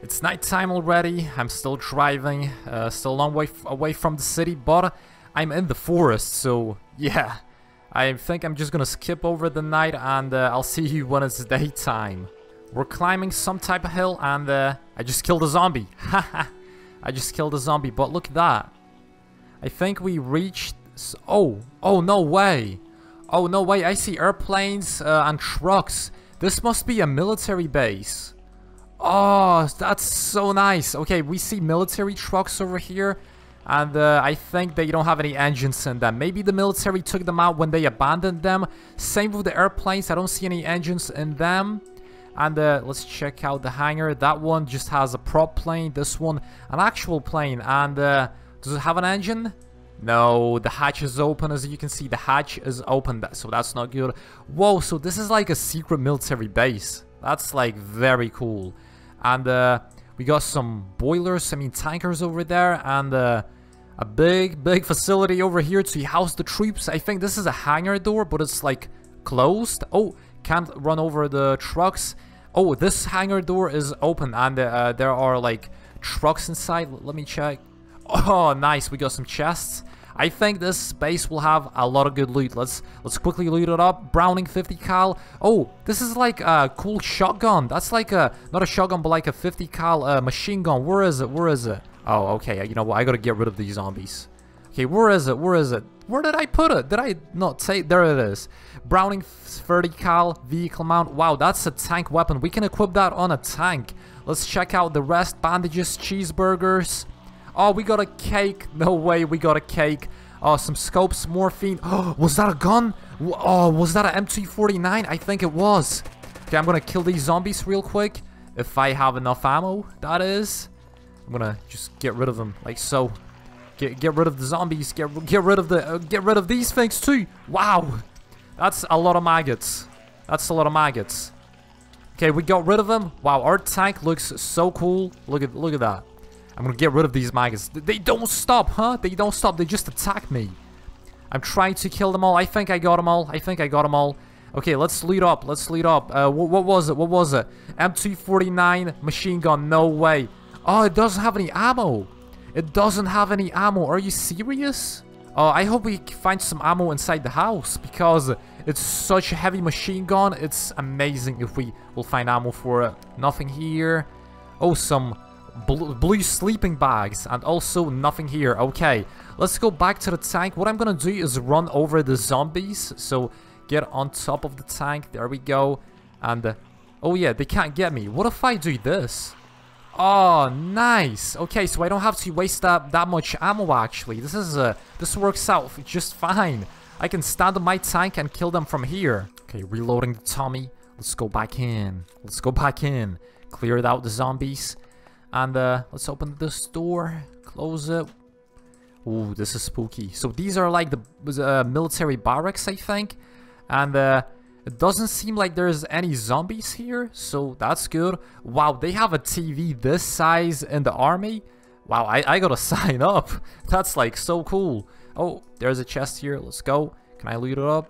It's nighttime already. I'm still driving. Uh, still a long way f away from the city, but I'm in the forest, so yeah. I think I'm just gonna skip over the night, and uh, I'll see you when it's daytime. We're climbing some type of hill and uh, I just killed a zombie. Haha. I just killed a zombie, but look at that. I think we reached... Oh, oh, no way. Oh, no way. I see airplanes uh, and trucks. This must be a military base. Oh, that's so nice. Okay, we see military trucks over here. And uh, I think they don't have any engines in them. Maybe the military took them out when they abandoned them. Same with the airplanes. I don't see any engines in them. And uh, let's check out the hangar. That one just has a prop plane. This one, an actual plane. And uh, does it have an engine? No, the hatch is open. As you can see, the hatch is open. So that's not good. Whoa, so this is like a secret military base. That's like very cool. And... Uh, we got some boilers, I mean tankers over there, and uh, a big, big facility over here to house the troops. I think this is a hangar door, but it's like closed. Oh, can't run over the trucks. Oh, this hangar door is open, and uh, there are like trucks inside. Let me check. Oh, nice. We got some chests. I think this space will have a lot of good loot. Let's let's quickly loot it up. Browning fifty cal. Oh, this is like a cool shotgun. That's like a, not a shotgun, but like a fifty cal uh, machine gun. Where is it? Where is it? Oh, okay. You know what? I gotta get rid of these zombies. Okay, where is it? Where is it? Where did I put it? Did I not say? There it is. Browning thirty cal vehicle mount. Wow, that's a tank weapon. We can equip that on a tank. Let's check out the rest. Bandages, cheeseburgers. Oh, we got a cake. No way, we got a cake. Oh, some scopes, morphine. Oh, was that a gun? Oh, was that an M two forty-nine? I think it was. Okay, I'm gonna kill these zombies real quick. If I have enough ammo, that is. I'm gonna just get rid of them, like so. Get get rid of the zombies. Get get rid of the uh, get rid of these things too. Wow, that's a lot of maggots. That's a lot of maggots. Okay, we got rid of them. Wow, our tank looks so cool. Look at look at that. I'm gonna get rid of these maggots. They don't stop, huh? They don't stop. They just attack me. I'm trying to kill them all. I think I got them all. I think I got them all. Okay, let's lead up. Let's lead up. Uh, wh what was it? What was it? M two forty-nine machine gun. No way. Oh, it doesn't have any ammo. It doesn't have any ammo. Are you serious? Oh, uh, I hope we find some ammo inside the house because it's such a heavy machine gun. It's amazing if we will find ammo for it. Nothing here. Oh, some... Blue, blue sleeping bags, and also nothing here. Okay, let's go back to the tank. What I'm gonna do is run over the zombies, so get on top of the tank. There we go. And uh, oh yeah, they can't get me. What if I do this? Oh, nice. Okay, so I don't have to waste that, that much ammo. Actually, this is uh, this works out just fine. I can stand on my tank and kill them from here. Okay, reloading the Tommy. Let's go back in. Let's go back in. Cleared out the zombies. And uh, let's open this door, close it. Ooh, this is spooky. So these are like the uh, military barracks, I think. And uh, it doesn't seem like there's any zombies here, so that's good. Wow, they have a T V this size in the army. Wow, I, I gotta sign up. That's like so cool. Oh, there's a chest here. Let's go. Can I loot it up?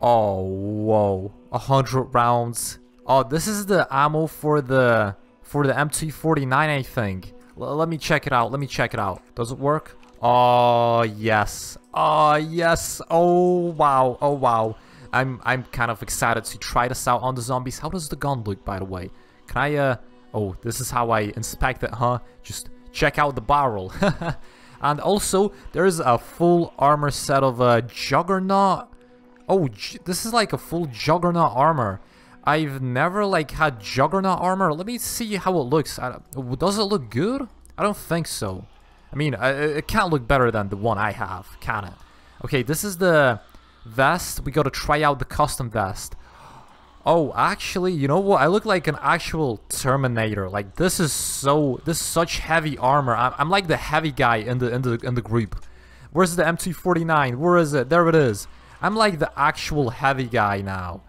Oh, whoa. one hundred rounds. Oh, this is the ammo for the... For the M two forty-nine, I think. L let me check it out. Let me check it out. Does it work? Oh yes. Oh yes. Oh wow. Oh wow. I'm I'm kind of excited to try this out on the zombies. How does the gun look, by the way? Can I? Uh. Oh, this is how I inspect it, huh? Just check out the barrel. And also, there is a full armor set of a uh, juggernaut. Oh, this is like a full juggernaut armor. I've never like had juggernaut armor. Let me see how it looks. I, does it look good? I don't think so. I mean, it, it can't look better than the one I have, can it? Okay, this is the vest. We gotta try out the custom vest. Oh, actually, you know what? I look like an actual Terminator. Like this is so this is such heavy armor. I'm, I'm like the heavy guy in the in the in the group. Where's the M two forty-nine? Where is it? There it is. I'm like the actual heavy guy now.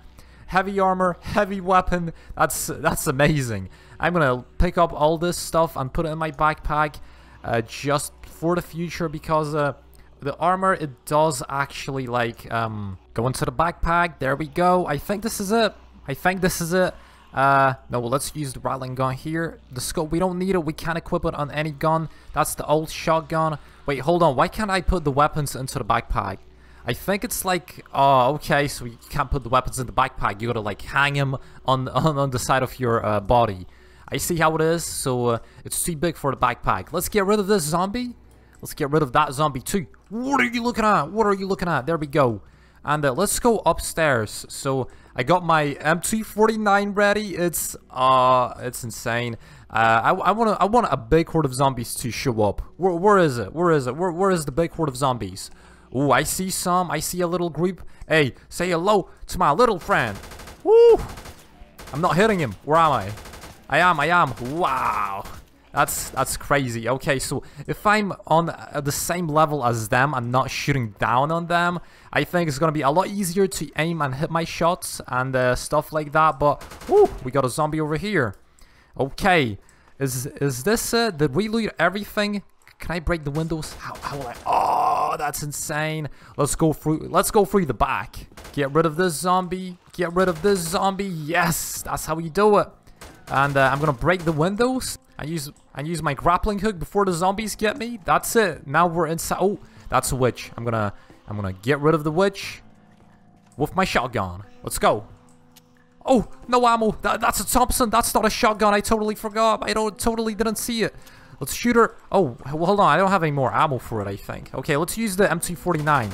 Heavy armor, heavy weapon. That's that's amazing. I'm gonna pick up all this stuff and put it in my backpack, uh, just for the future, because uh, the armor, it does actually like um, go into the backpack. There we go. I think this is it. I think this is it. Uh, no, well, let's use the rattling gun here. The scope, we don't need it. We can't equip it on any gun. That's the old shotgun. Wait, hold on. Why can't I put the weapons into the backpack? I I think it's like, oh, okay, so you can't put the weapons in the backpack. You gotta like hang them on on, on the side of your uh, body. I see how it is. So uh, it's too big for the backpack. Let's get rid of this zombie. Let's get rid of that zombie too. What are you looking at? What are you looking at? There we go. And uh, let's go upstairs. So I got my M two forty-nine ready. It's uh, it's insane. Uh, I, I want I want a big horde of zombies to show up. Where, where is it? Where is it? Where, where is the big horde of zombies? Ooh, I see some. I see a little group. Hey, say hello to my little friend. Woo! I'm not hitting him. Where am I? I am. I am. Wow. That's that's crazy. Okay, so if I'm on uh, the same level as them and not shooting down on them, I think it's gonna be a lot easier to aim and hit my shots and uh, stuff like that. But ooh, we got a zombie over here. Okay, is is this? Uh, did we loot everything? Can I break the windows? How, how will I? Oh, that's insane. Let's go through. Let's go through the back. Get rid of this zombie. Get rid of this zombie. Yes, that's how you do it. And uh, I'm gonna break the windows. I use I use my grappling hook before the zombies get me. That's it. Now we're inside. Oh, that's a witch. I'm gonna I'm gonna get rid of the witch with my shotgun. Let's go. Oh, no ammo. That, that's a Thompson. That's not a shotgun. I totally forgot. I don't totally didn't see it. Let's shoot her. Oh, well, hold on. I don't have any more ammo for it, I think. Okay, let's use the M two forty-nine.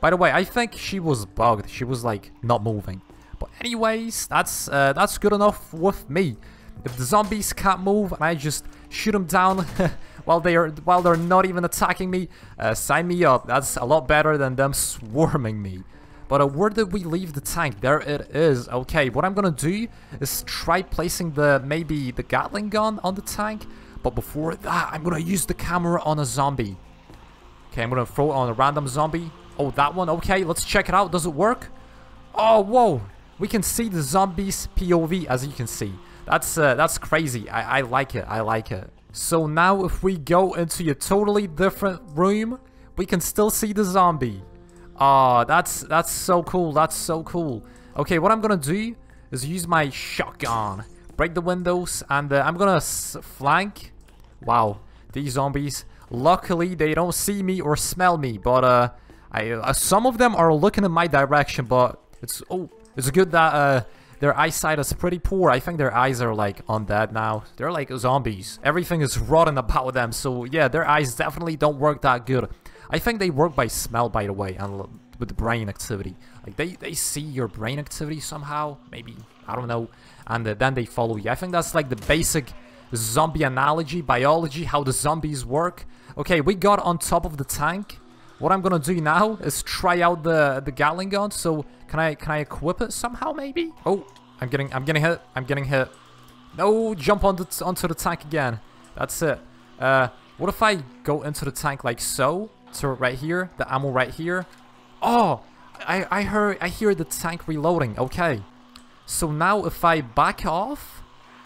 By the way, I think she was bugged. She was like not moving. But anyways, that's uh, that's good enough with me. If the zombies can't move and I just shoot them down while they are while they're not even attacking me, uh, sign me up. That's a lot better than them swarming me. But uh, where did we leave the tank? There it is. Okay, what I'm gonna do is try placing the maybe the Gatling gun on the tank. But before that, I'm gonna use the camera on a zombie. Okay, I'm gonna throw it on a random zombie. Oh, that one. Okay, let's check it out. Does it work? Oh, whoa! We can see the zombies P O V, as you can see. That's uh, that's crazy. I, I like it. I like it. So now if we go into a totally different room, we can still see the zombie. Oh, that's that's so cool. That's so cool. Okay, what I'm gonna do is use my shotgun, break the windows, and uh, I'm gonna s flank. Wow, these zombies. Luckily, they don't see me or smell me, but uh, I uh, some of them are looking in my direction. But it's oh, it's good that uh. Their eyesight is pretty poor. I think their eyes are like undead now. They're like zombies. Everything is rotten about them. So yeah, their eyes definitely don't work that good. I think they work by smell, by the way, and with the brain activity. Like they, they see your brain activity somehow. Maybe, I don't know. And uh, then they follow you. I think that's like the basic zombie analogy, biology, how the zombies work. Okay, we got on top of the tank. What I'm gonna do now is try out the the Gatling gun. So can I can I equip it somehow maybe? Oh, I'm getting I'm getting hit. I'm getting hit. No, jump on the, onto the tank again. That's it. Uh, what if I go into the tank like so? So right here, the ammo right here. Oh, I I heard I hear the tank reloading. Okay, so now if I back off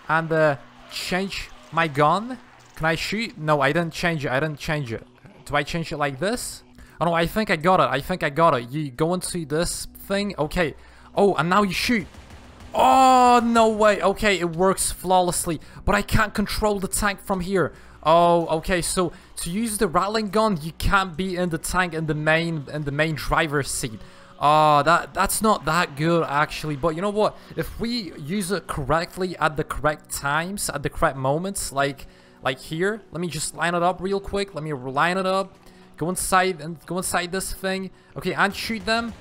and uh, change my gun, can I shoot? No, I didn't change it. I didn't change it. Do I change it like this? Oh no, I think I got it. I think I got it. You go into this thing. Okay. Oh, and now you shoot. Oh, no way. Okay, it works flawlessly. But I can't control the tank from here. Oh, okay. So to use the rattling gun, you can't be in the tank in the main in the main driver's seat. Oh, that that's not that good actually. But you know what? If we use it correctly at the correct times, at the correct moments, like like here. Let me just line it up real quick. Let me line it up. Go inside and go inside this thing. Okay, and shoot them.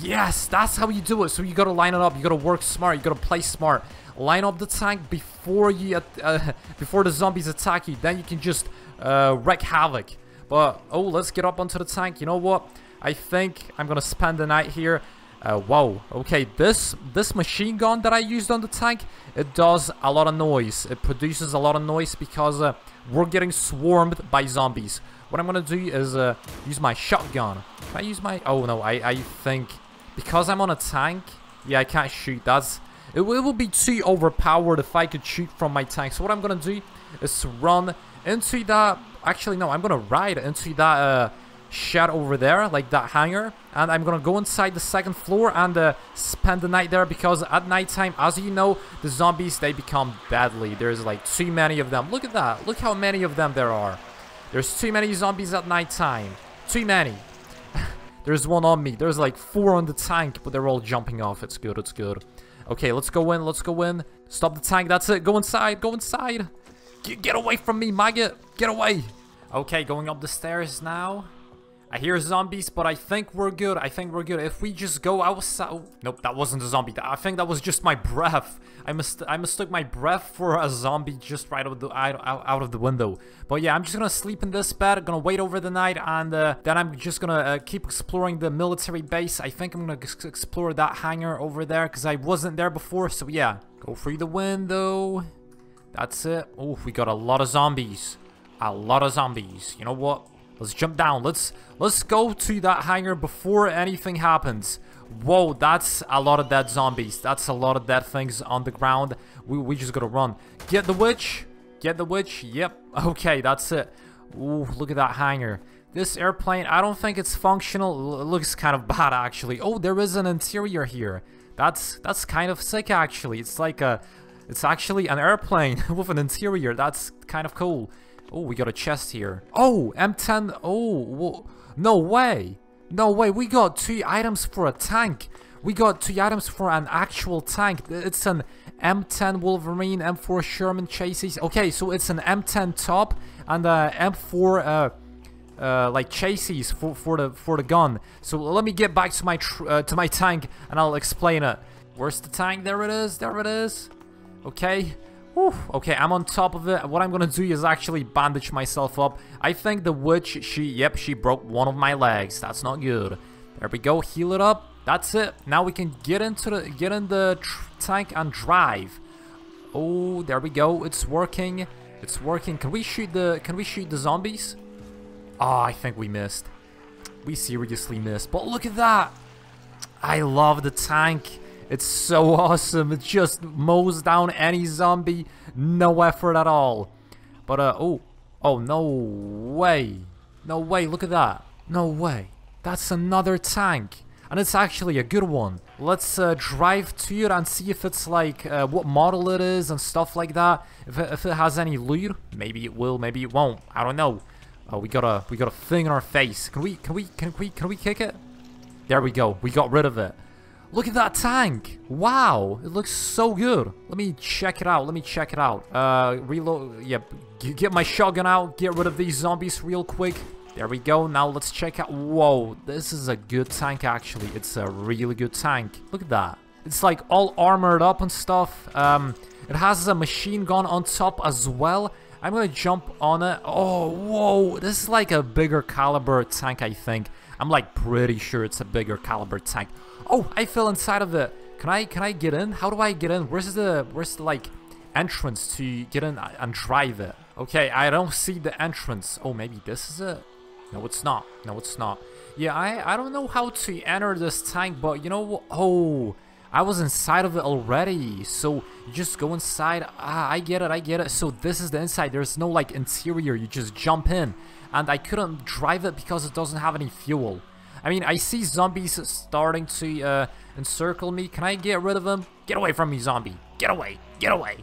Yes, that's how you do it. So you gotta line it up. You gotta work smart. You gotta play smart. Line up the tank before you uh, before the zombies attack you. Then you can just uh, wreak havoc. But oh, let's get up onto the tank. You know what? I think I'm gonna spend the night here. Uh, whoa. Okay, this this machine gun that I used on the tank, it does a lot of noise. It produces a lot of noise because uh, we're getting swarmed by zombies. What I'm gonna do is uh, use my shotgun. Can I use my... Oh, no. I, I think... Because I'm on a tank... Yeah, I can't shoot. That's... It, it would be too overpowered if I could shoot from my tank. So what I'm gonna do is run into that... Actually, no. I'm gonna ride into that uh, shed over there. Like that hangar. And I'm gonna go inside the second floor and uh, spend the night there. Because at nighttime, as you know, the zombies, they become deadly. There's like too many of them. Look at that. Look how many of them there are. There's too many zombies at night time. Too many. There's one on me. There's like four on the tank, but they're all jumping off. It's good. It's good. Okay, let's go in. Let's go in. Stop the tank. That's it. Go inside. Go inside. G get away from me, maggot. Get away. Okay, going up the stairs now. I hear zombies, but I think we're good. I think we're good. If we just go outside... Nope, that wasn't a zombie. I think that was just my breath. I mist I mistook my breath for a zombie just right out of, the, out, out of the window. But yeah, I'm just gonna sleep in this bed. Gonna wait over the night, and uh, then I'm just gonna uh, keep exploring the military base. I think I'm gonna explore that hangar over there, because I wasn't there before, so yeah. Go through the window. That's it. Oh, we got a lot of zombies. A lot of zombies. You know what? Let's jump down. Let's let's go to that hangar before anything happens. Whoa, that's a lot of dead zombies. That's a lot of dead things on the ground. We, we just gotta run. Get the witch. Get the witch. Yep. Okay, that's it. Ooh, look at that hangar. This airplane, I don't think it's functional. It looks kind of bad, actually. Oh, there is an interior here. That's that's kind of sick, actually. It's like a... It's actually an airplane with an interior. That's kind of cool. Oh, we got a chest here. Oh, M ten. Oh, whoa. No way. No way. We got two items for a tank. We got two items for an actual tank. It's an M ten Wolverine, M four Sherman chassis. Okay, so it's an M ten top and a M four uh, uh, like chassis for for the for the gun. So let me get back to my tr uh, to my tank and I'll explain it. Where's the tank? There it is. There it is. Okay. Whew. Okay, I'm on top of it. What I'm gonna do is actually bandage myself up. I think the witch, she, yep, she broke one of my legs. That's not good. There we go, heal it up. That's it. Now we can get into the, get in the tr tank and drive. Oh, there we go. It's working. It's working. Can we shoot the, can we shoot the zombies? Oh, I think we missed. We seriously missed. But look at that. I love the tank. It's so awesome. It just mows down any zombie. No effort at all. But, uh, oh. Oh, no way. No way. Look at that. No way. That's another tank. And it's actually a good one. Let's uh, drive to it and see if it's like uh, what model it is and stuff like that. If it, if it has any loot, maybe it will, maybe it won't. I don't know. Oh, we got a we got a thing in our face. Can we can we can we can we kick it? There we go. We got rid of it. Look at that tank. Wow, it looks so good. Let me check it out. Let me check it out. Uh, reload. Yep. Yeah, get my shotgun out. Get rid of these zombies real quick. There we go. Now let's check out. Whoa, this is a good tank, actually. It's a really good tank. Look at that. It's like all armored up and stuff. Um, it has a machine gun on top as well. I'm gonna jump on it. Oh, whoa. This is like a bigger caliber tank, I think. I'm like pretty sure it's a bigger caliber tank. Oh, I fell inside of it. Can I can I get in? How do I get in? Where's the where's the like entrance to get in and drive it? Okay, I don't see the entrance. Oh, maybe this is it. No, it's not. No, it's not. Yeah, I I don't know how to enter this tank, but you know, oh, I was inside of it already. So you just go inside. Ah, I get it. I get it. So this is the inside. There's no like interior. You just jump in, and I couldn't drive it because it doesn't have any fuel. I mean, I see zombies starting to uh, encircle me. Can I get rid of them? Get away from me, zombie. Get away. Get away.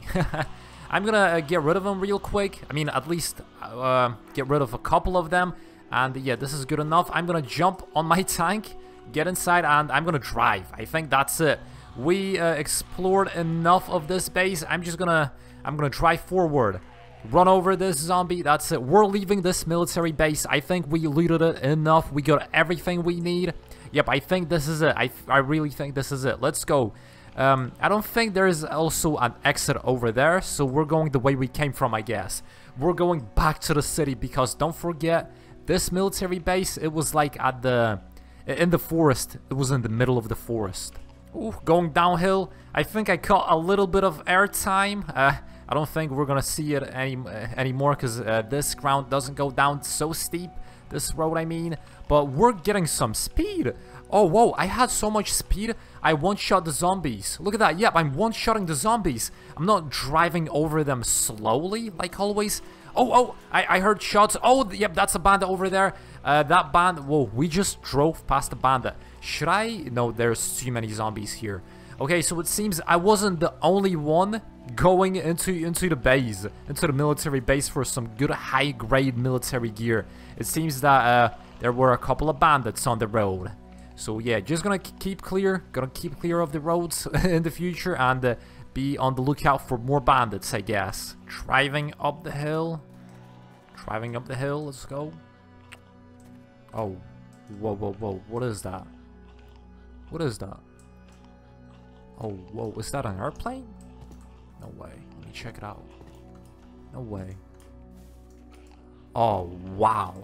I'm gonna uh, get rid of them real quick. I mean, at least uh, get rid of a couple of them. And yeah, this is good enough. I'm gonna jump on my tank, get inside, and I'm gonna drive. I think that's it. We uh, explored enough of this base. I'm just gonna, I'm gonna drive forward. Run over this zombie. That's it. We're leaving this military base. I think we looted it enough. We got everything we need. Yep, I think this is it. I, I really think this is it. Let's go. Um, I don't think there is also an exit over there. So we're going the way we came from, I guess. We're going back to the city because don't forget, this military base, it was like at the... in the forest. It was in the middle of the forest. Ooh, going downhill. I think I caught a little bit of air time. Uh... I don't think we're gonna see it any uh, anymore because uh, this ground doesn't go down so steep. This road, I mean. But we're getting some speed. Oh, whoa! I had so much speed. I one-shot the zombies. Look at that. Yep, I'm one-shotting the zombies. I'm not driving over them slowly like always. Oh, oh! I I heard shots. Oh, yep. That's a bandit over there. Uh, that bandit. Whoa! We just drove past the bandit. Should I? No, there's too many zombies here. Okay, so it seems I wasn't the only one going into into the base, into the military base for some good high-grade military gear. It seems that uh, there were a couple of bandits on the road. So yeah, just gonna keep clear, gonna keep clear of the roads in the future, and uh, be on the lookout for more bandits, I guess. Driving up the hill, driving up the hill, let's go. Oh, whoa, whoa, whoa, what is that? What is that? Oh, whoa, is that an airplane? No way, let me check it out. No way. Oh, wow.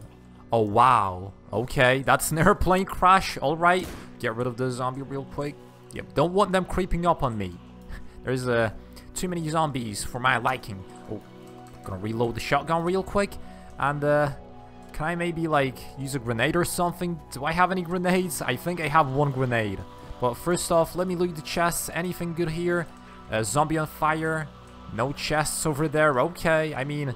Oh, wow. Okay, that's an airplane crash. Alright, get rid of the zombie real quick. Yep, don't want them creeping up on me. There's uh, too many zombies for my liking. Oh, gonna reload the shotgun real quick. And uh, can I maybe like use a grenade or something? Do I have any grenades? I think I have one grenade. But first off, let me loot the chests. Anything good here? Uh, zombie on fire. No chests over there. Okay, I mean,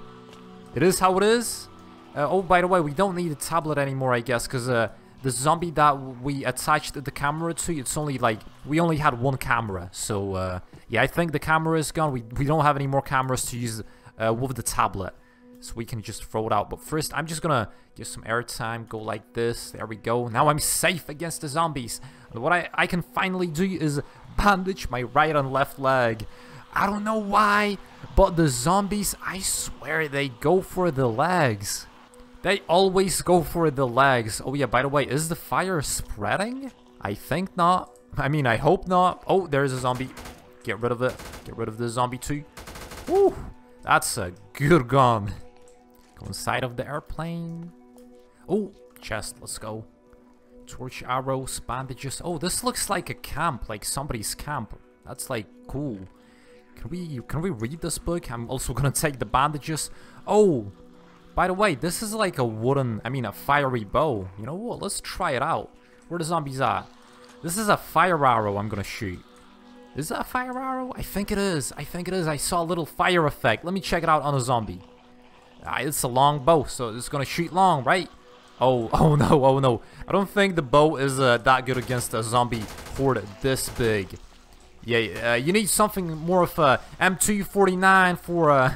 it is how it is. Uh, oh, by the way, we don't need a tablet anymore, I guess, because uh, the zombie that we attached the camera to, it's only like, we only had one camera. So, uh, yeah, I think the camera is gone. We, we don't have any more cameras to use uh, with the tablet. So we can just throw it out. But first, I'm just going to give some airtime, go like this. There we go. Now I'm safe against the zombies. And what I, I can finally do is bandage my right and left leg. I don't know why, but the zombies, I swear, they go for the legs. They always go for the legs. Oh yeah, by the way, is the fire spreading? I think not. I mean, I hope not. Oh, there's a zombie. Get rid of it. Get rid of the zombie too. Woo, that's a good gun. Go inside of the airplane. Oh, chest, let's go. Torch arrows, bandages. Oh, this looks like a camp, like somebody's camp. That's like cool. Can we, can we read this book? I'm also gonna take the bandages. Oh. By the way, this is like a wooden, I mean a fiery bow. You know what, let's try it out. Where the zombies at? This is a fire arrow I'm gonna shoot. Is that a fire arrow? I think it is, I think it is. I saw a little fire effect. Let me check it out on a zombie. Ah, it's a long bow, so it's gonna shoot long, right? Oh, oh no, oh no. I don't think the bow is uh, that good against a zombie horde this big. Yeah, uh, you need something more of a M two forty-nine for a... Uh,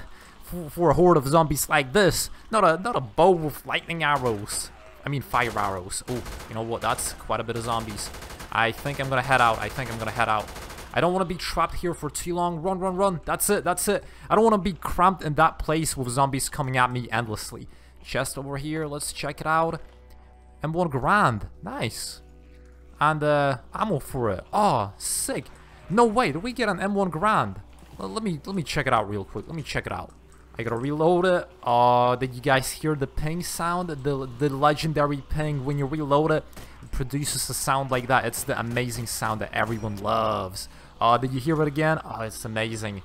for a horde of zombies like this, not a not a bow with lightning arrows. I mean fire arrows. Oh, you know what? That's quite a bit of zombies. I think I'm gonna head out. I think I'm gonna head out. I don't want to be trapped here for too long. Run, run, run. That's it. That's it. I don't want to be cramped in that place with zombies coming at me endlessly. Chest over here. Let's check it out. M one Garand. Nice. And uh, ammo for it. Oh, sick. No way. Did we get an M one Garand? Let me let me check it out real quick. Let me check it out. I gotta reload it. Uh, did you guys hear the ping sound? The, the legendary ping when you reload it, it produces a sound like that. It's the amazing sound that everyone loves. Uh, did you hear it again? Oh, it's amazing.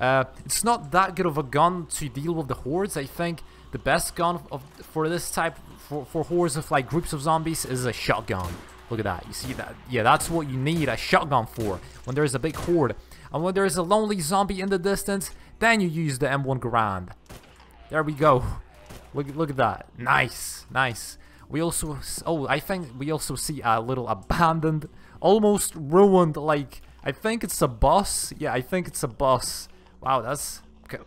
Uh, it's not that good of a gun to deal with the hordes. I think the best gun of, for this type, for, for hordes of like groups of zombies, is a shotgun. Look at that. You see that? Yeah, that's what you need a shotgun for when there's a big horde. And when there's a lonely zombie in the distance, then you use the M one Garand. There we go. Look, look at that. Nice, nice. We also, oh, I think we also see a little abandoned, almost ruined, like, I think it's a bus. Yeah, I think it's a bus. Wow, that's, okay,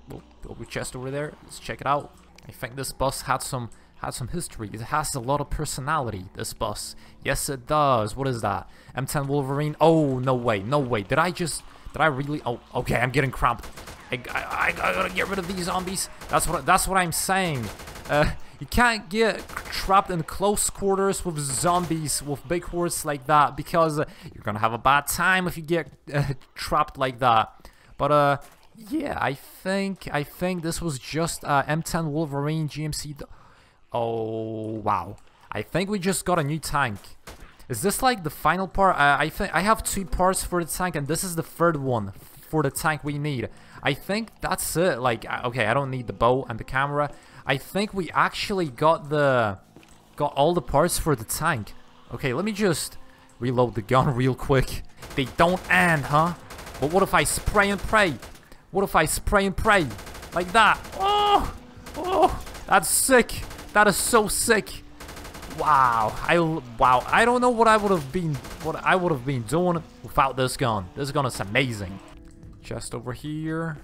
open chest over there. Let's check it out. I think this bus had some, had some history. It has a lot of personality, this bus. Yes, it does. What is that? M ten Wolverine. Oh, no way, no way. Did I just, did I really, oh, okay, I'm getting cramped. I, I, I gotta get rid of these zombies. That's what that's what I'm saying. Uh, you can't get trapped in close quarters with zombies, with big hordes like that, because uh, you're gonna have a bad time if you get uh, trapped like that. But uh, yeah, I think I think this was just uh, M ten Wolverine G M C. Oh wow! I think we just got a new tank. Is this like the final part? Uh, I think I have two parts for the tank, and this is the third one for the tank we need. I think that's it. Like, okay, I don't need the bow and the camera. I think we actually got the got all the parts for the tank. Okay, let me just reload the gun real quick. They don't end, huh? But what if I spray and pray? What if I spray and pray like that? Oh, oh, that's sick. That is so sick. Wow, I wow. I don't know what I would have been what I would have been doing without this gun. This gun is amazing. Chest over here.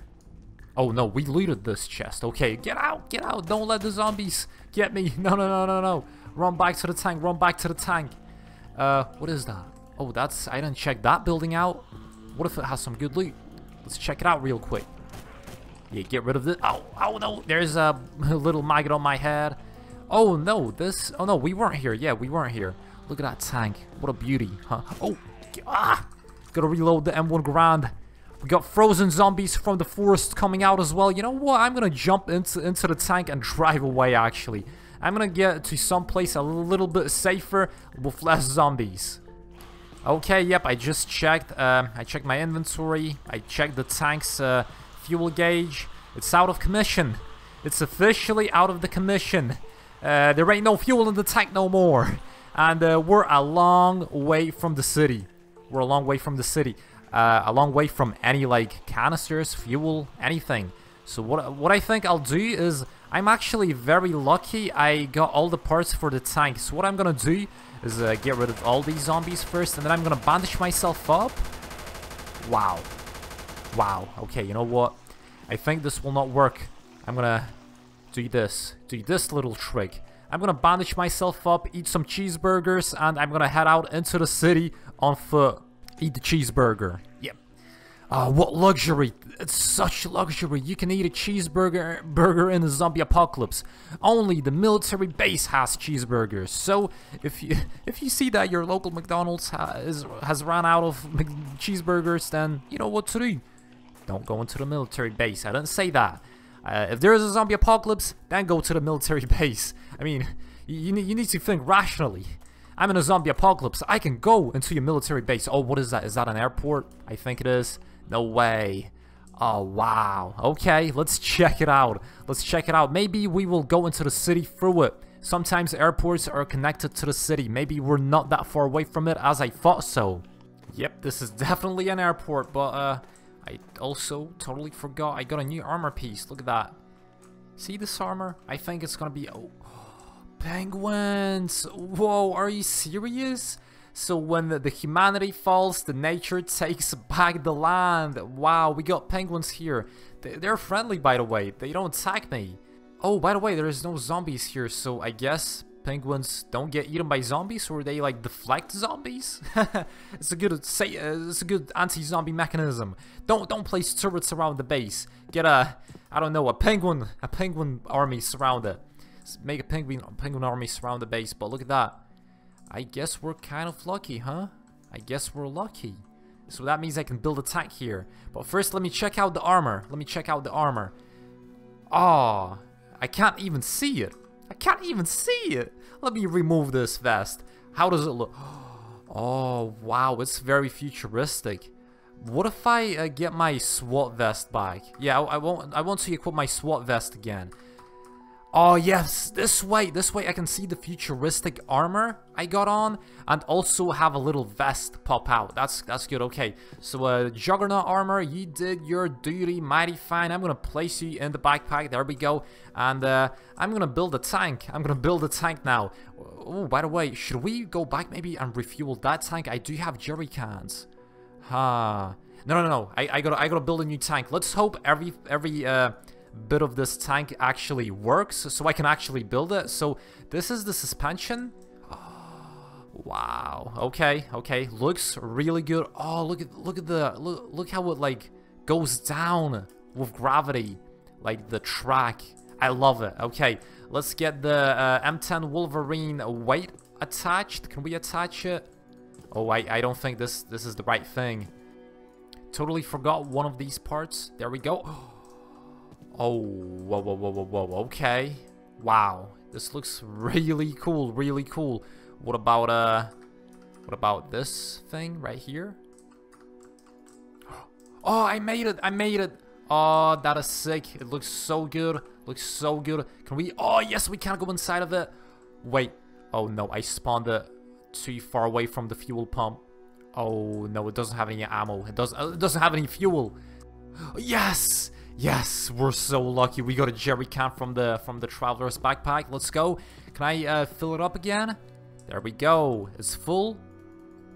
Oh no, we looted this chest. Okay, get out, get out. Don't let the zombies get me. No, no, no, no, no. Run back to the tank. Run back to the tank. Uh, what is that? Oh, that's... I didn't check that building out. What if it has some good loot? Let's check it out real quick. Yeah, get rid of this. Oh, oh no. There's a little maggot on my head. Oh, no. This... Oh, no. We weren't here. Yeah, we weren't here. Look at that tank. What a beauty, huh? Oh. Ah. Gotta reload the M one Garand. We got frozen zombies from the forest coming out as well. You know what? I'm gonna jump into, into the tank and drive away, actually. I'm gonna get to someplace a little bit safer with less zombies. Okay, yep, I just checked. Um, I checked my inventory. I checked the tank's uh, fuel gauge. It's out of commission. It's officially out of the commission. Uh, there ain't no fuel in the tank no more. And uh, we're a long way from the city. We're a long way from the city. Uh, a long way from any, like, canisters, fuel, anything. So what, what I think I'll do is... I'm actually very lucky I got all the parts for the tank. So what I'm gonna do is uh, get rid of all these zombies first, and then I'm gonna bandage myself up. Wow. Wow. Okay, you know what? I think this will not work. I'm gonna do this. Do this little trick. I'm gonna bandage myself up, eat some cheeseburgers, and I'm gonna head out into the city on foot. Eat the cheeseburger. Yep. Uh, what luxury. It's such luxury. You can eat a cheeseburger burger in the zombie apocalypse. Only the military base has cheeseburgers. So if you if you see that your local McDonald's has, has run out of cheeseburgers, then you know what to do. Don't go into the military base. I didn't say that. Uh, if there is a zombie apocalypse, then go to the military base. I mean, you, you need to think rationally. I'm in a zombie apocalypse. I can go into your military base. Oh, what is that? Is that an airport? I think it is. No way. Oh, wow. Okay, let's check it out. Let's check it out. Maybe we will go into the city through it. Sometimes airports are connected to the city. Maybe we're not that far away from it as I thought so. Yep, this is definitely an airport, but uh, I also totally forgot I got a new armor piece. Look at that. See this armor? I think it's gonna be... Oh. Penguins! Whoa, are you serious? So when the, the humanity falls, the nature takes back the land. Wow, we got penguins here. They, they're friendly, by the way. They don't attack me. Oh, by the way, there is no zombies here, so I guess penguins don't get eaten by zombies, or they like deflect zombies. It's a good say. Uh, it's a good anti-zombie mechanism. Don't don't place turrets around the base. Get a I don't know a penguin a penguin army surrounded. Make a penguin penguin army surround the base. But look at that. I guess we're kind of lucky, huh? I guess we're lucky. So that means I can build a tank here. But first, let me check out the armor. Let me check out the armor. Oh, I can't even see it. I can't even see it. Let me remove this vest. How does it look? Oh, wow. It's very futuristic. What if I uh, get my SWAT vest back? Yeah, I, I won't. I want to equip my SWAT vest again. Oh yes, this way, this way I can see the futuristic armor I got on, and also have a little vest pop out. That's that's good. Okay, so uh, Juggernaut armor, you did your duty mighty fine. I'm gonna place you in the backpack. There we go. And uh, I'm gonna build a tank. I'm gonna build a tank now. Oh, by the way, should we go back maybe and refuel that tank? I do have jerry cans. Huh. No, no, no. I, I gotta I gotta build a new tank. Let's hope every every. Uh, bit of this tank actually works, so I can actually build it. So this is the suspension. Oh, wow. Okay. Okay. Looks really good. Oh, look at look at the look, look how it like goes down with gravity, like the track. I love it. Okay. Let's get the uh, M ten Wolverine weight attached. Can we attach it? Oh, I I don't think this this is the right thing. Totally forgot one of these parts. There we go. Oh, whoa, whoa, whoa, whoa, whoa, okay. Wow, this looks really cool, really cool. What about, uh, what about this thing right here? Oh, I made it, I made it. Oh, that is sick. It looks so good, looks so good. Can we, oh, yes, we can go inside of it. Wait, oh, no, I spawned it too far away from the fuel pump. Oh, no, it doesn't have any ammo. It doesn't, it doesn't have any fuel. Yes! Yes, we're so lucky. We got a jerry can from the from the traveler's backpack. Let's go. Can I uh, fill it up again? There we go. It's full.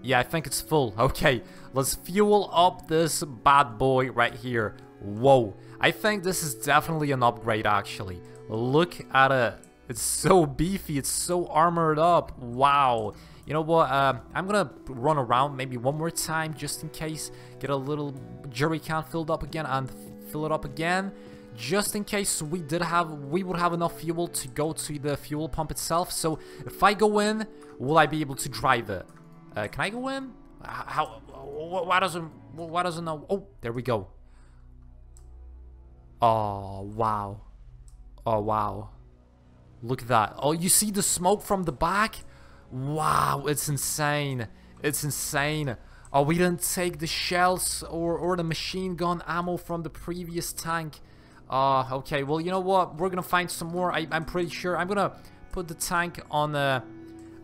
Yeah, I think it's full. Okay, let's fuel up this bad boy right here. Whoa, I think this is definitely an upgrade. Actually, look at it. It's so beefy. It's so armored up. Wow. You know what? Uh, I'm gonna run around maybe one more time just in case. Get a little jerry can filled up again and fill it up again. Just in case we did have, we would have enough fuel to go to the fuel pump itself. So if I go in, will I be able to drive it? Uh, can I go in? How? Why doesn't? Why doesn't know? Oh, there we go. Oh wow! Oh wow! Look at that! Oh, you see the smoke from the back? Wow, it's insane! It's insane! Oh, we didn't take the shells or or the machine gun ammo from the previous tank. Uh, okay, well, you know what? We're gonna find some more. I, I'm pretty sure. I'm gonna put the tank on the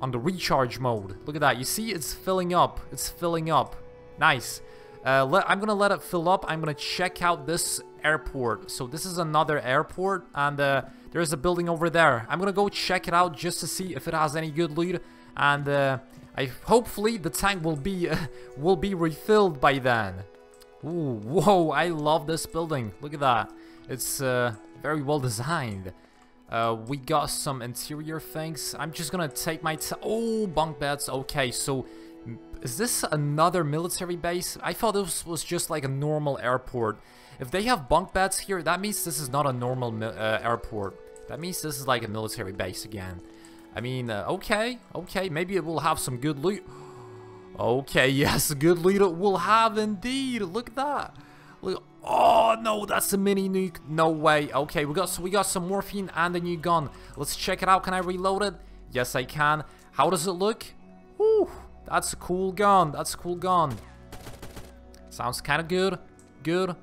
on the recharge mode. Look at that. You see, it's filling up. It's filling up. Nice. Uh, let, I'm gonna let it fill up. I'm gonna check out this airport. So this is another airport, and uh, there is a building over there. I'm gonna go check it out just to see if it has any good loot, and uh, I hopefully the tank will be uh, will be refilled by then. Ooh, whoa! I love this building. Look at that. It's uh, very well designed. Uh, we got some interior things. I'm just gonna take my t oh bunk beds. Okay, so is this another military base? I thought this was just like a normal airport. If they have bunk beds here, that means this is not a normal uh, airport. That means this is like a military base again. I mean, uh, okay, okay, maybe it will have some good loot. Okay, yes, good loot it will have indeed. Look at that. Look. Oh no, that's a mini nuke. No way. Okay, we got so we got some morphine and a new gun. Let's check it out. Can I reload it? Yes, I can. How does it look? Woo, that's a cool gun. That's a cool gun. Sounds kind of good. Good.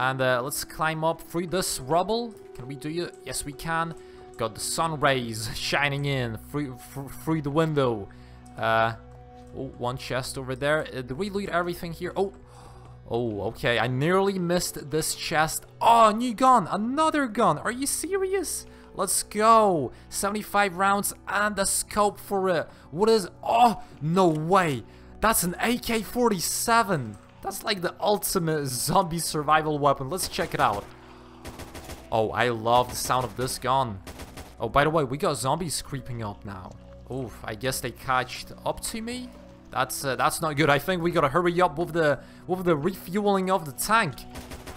And uh, let's climb up through this rubble. Can we do it? Yes, we can. Got the sun rays shining in through through the window. Uh, oh, one chest over there. Uh, did we loot everything here? Oh. Oh, okay, I nearly missed this chest. Oh, new gun, another gun, are you serious? Let's go, seventy-five rounds and the scope for it. What is, oh, no way, that's an A K forty-seven. That's like the ultimate zombie survival weapon. Let's check it out. Oh, I love the sound of this gun. Oh, by the way, we got zombies creeping up now. Oof, I guess they catched up to me. That's uh, that's not good. I think we gotta hurry up with the with the refueling of the tank.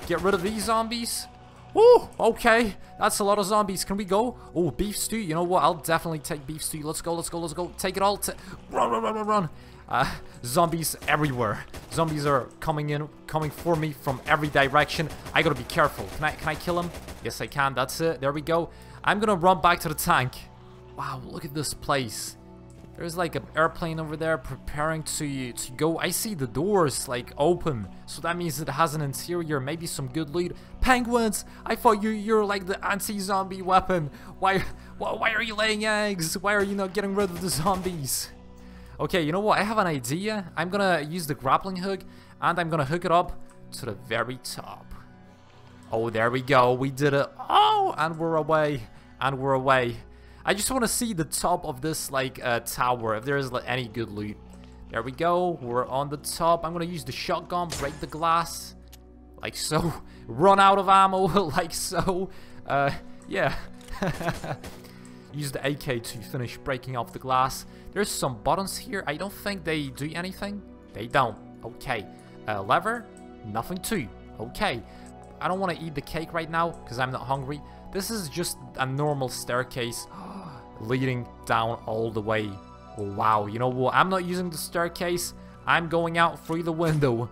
Get rid of these zombies. Woo! Okay, that's a lot of zombies. Can we go? Oh, beef stew. You know what? I'll definitely take beef stew. Let's go. Let's go. Let's go. Take it all. Run! Run! Run! Run! Run! Uh, zombies everywhere. Zombies are coming in, coming for me from every direction. I gotta be careful. Can I can I kill him? Yes, I can. That's it. There we go. I'm gonna run back to the tank. Wow! Look at this place. There's like an airplane over there preparing to to go. I see the doors like open, so that means it has an interior, maybe some good loot. Penguins! I thought you you're like the anti-zombie weapon. Why, why why are you laying eggs? Why are you not getting rid of the zombies? Okay, you know what? I have an idea. I'm gonna use the grappling hook, and I'm gonna hook it up to the very top. Oh, there we go. We did it. Oh, and we're away. And we're away. I just want to see the top of this like uh, tower if there is like, any good loot. There we go. We're on the top. I'm gonna use the shotgun, break the glass, like so. Run out of ammo, like so. Uh, yeah. Use the A K to finish breaking off the glass. There's some buttons here. I don't think they do anything. They don't. Okay. Uh, lever, nothing too. Okay. I don't want to eat the cake right now because I'm not hungry. This is just a normal staircase. Leading down all the way. Wow, you know what? I'm not using the staircase. I'm going out through the window.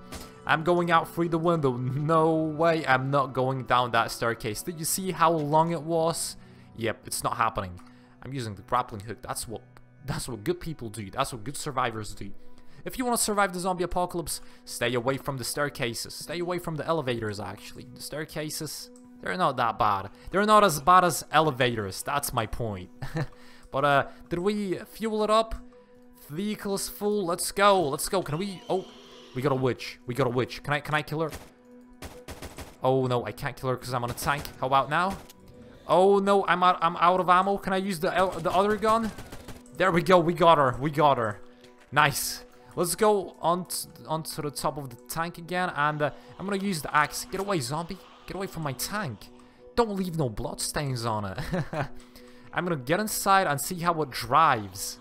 I'm going out through the window. No way I'm not going down that staircase. Did you see how long it was? Yep, it's not happening. I'm using the grappling hook. That's what that's what good people do. That's what good survivors do. If you want to survive the zombie apocalypse, stay away from the staircases. Stay away from the elevators, actually. The staircases, they're not that bad. They're not as bad as elevators. That's my point. But uh, did we fuel it up? Vehicle's full. Let's go. Let's go. Can we? Oh, we got a witch. We got a witch. Can I? Can I kill her? Oh no, I can't kill her because I'm on a tank. How about now? Oh no, I'm out. I'm out of ammo. Can I use the the other gun? There we go. We got her. We got her. Nice. Let's go on onto the top of the tank again, and uh, I'm gonna use the axe. Get away, zombie. Get away from my tank. Don't leave no bloodstains on it. I'm gonna get inside and see how it drives.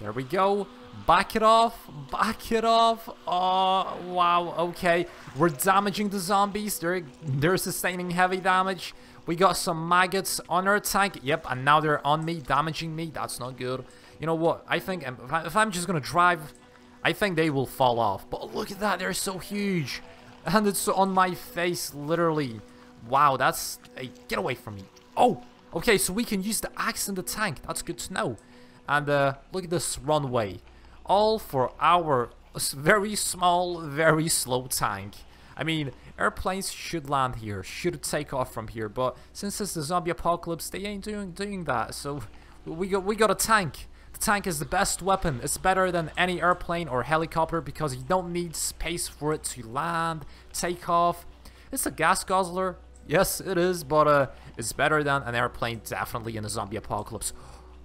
There we go. Back it off. Back it off. Oh, wow. Okay. We're damaging the zombies. They're, they're sustaining heavy damage. We got some maggots on our tank. Yep, and now they're on me, damaging me. That's not good. You know what? I think if I'm just gonna drive, I think they will fall off. But look at that. They're so huge. And it's on my face, literally. Wow, that's... Hey, get away from me. Oh, okay. So we can use the axe in the tank. That's good to know. And uh, look at this runway. All for our very small, very slow tank. I mean, airplanes should land here, should take off from here, but since it's the zombie apocalypse, they ain't doing doing that. So we got we got a tank. The tank is the best weapon. It's better than any airplane or helicopter because you don't need space for it to land, take off. It's a gas guzzler. Yes, it is, but uh, it's better than an airplane, definitely, in a zombie apocalypse.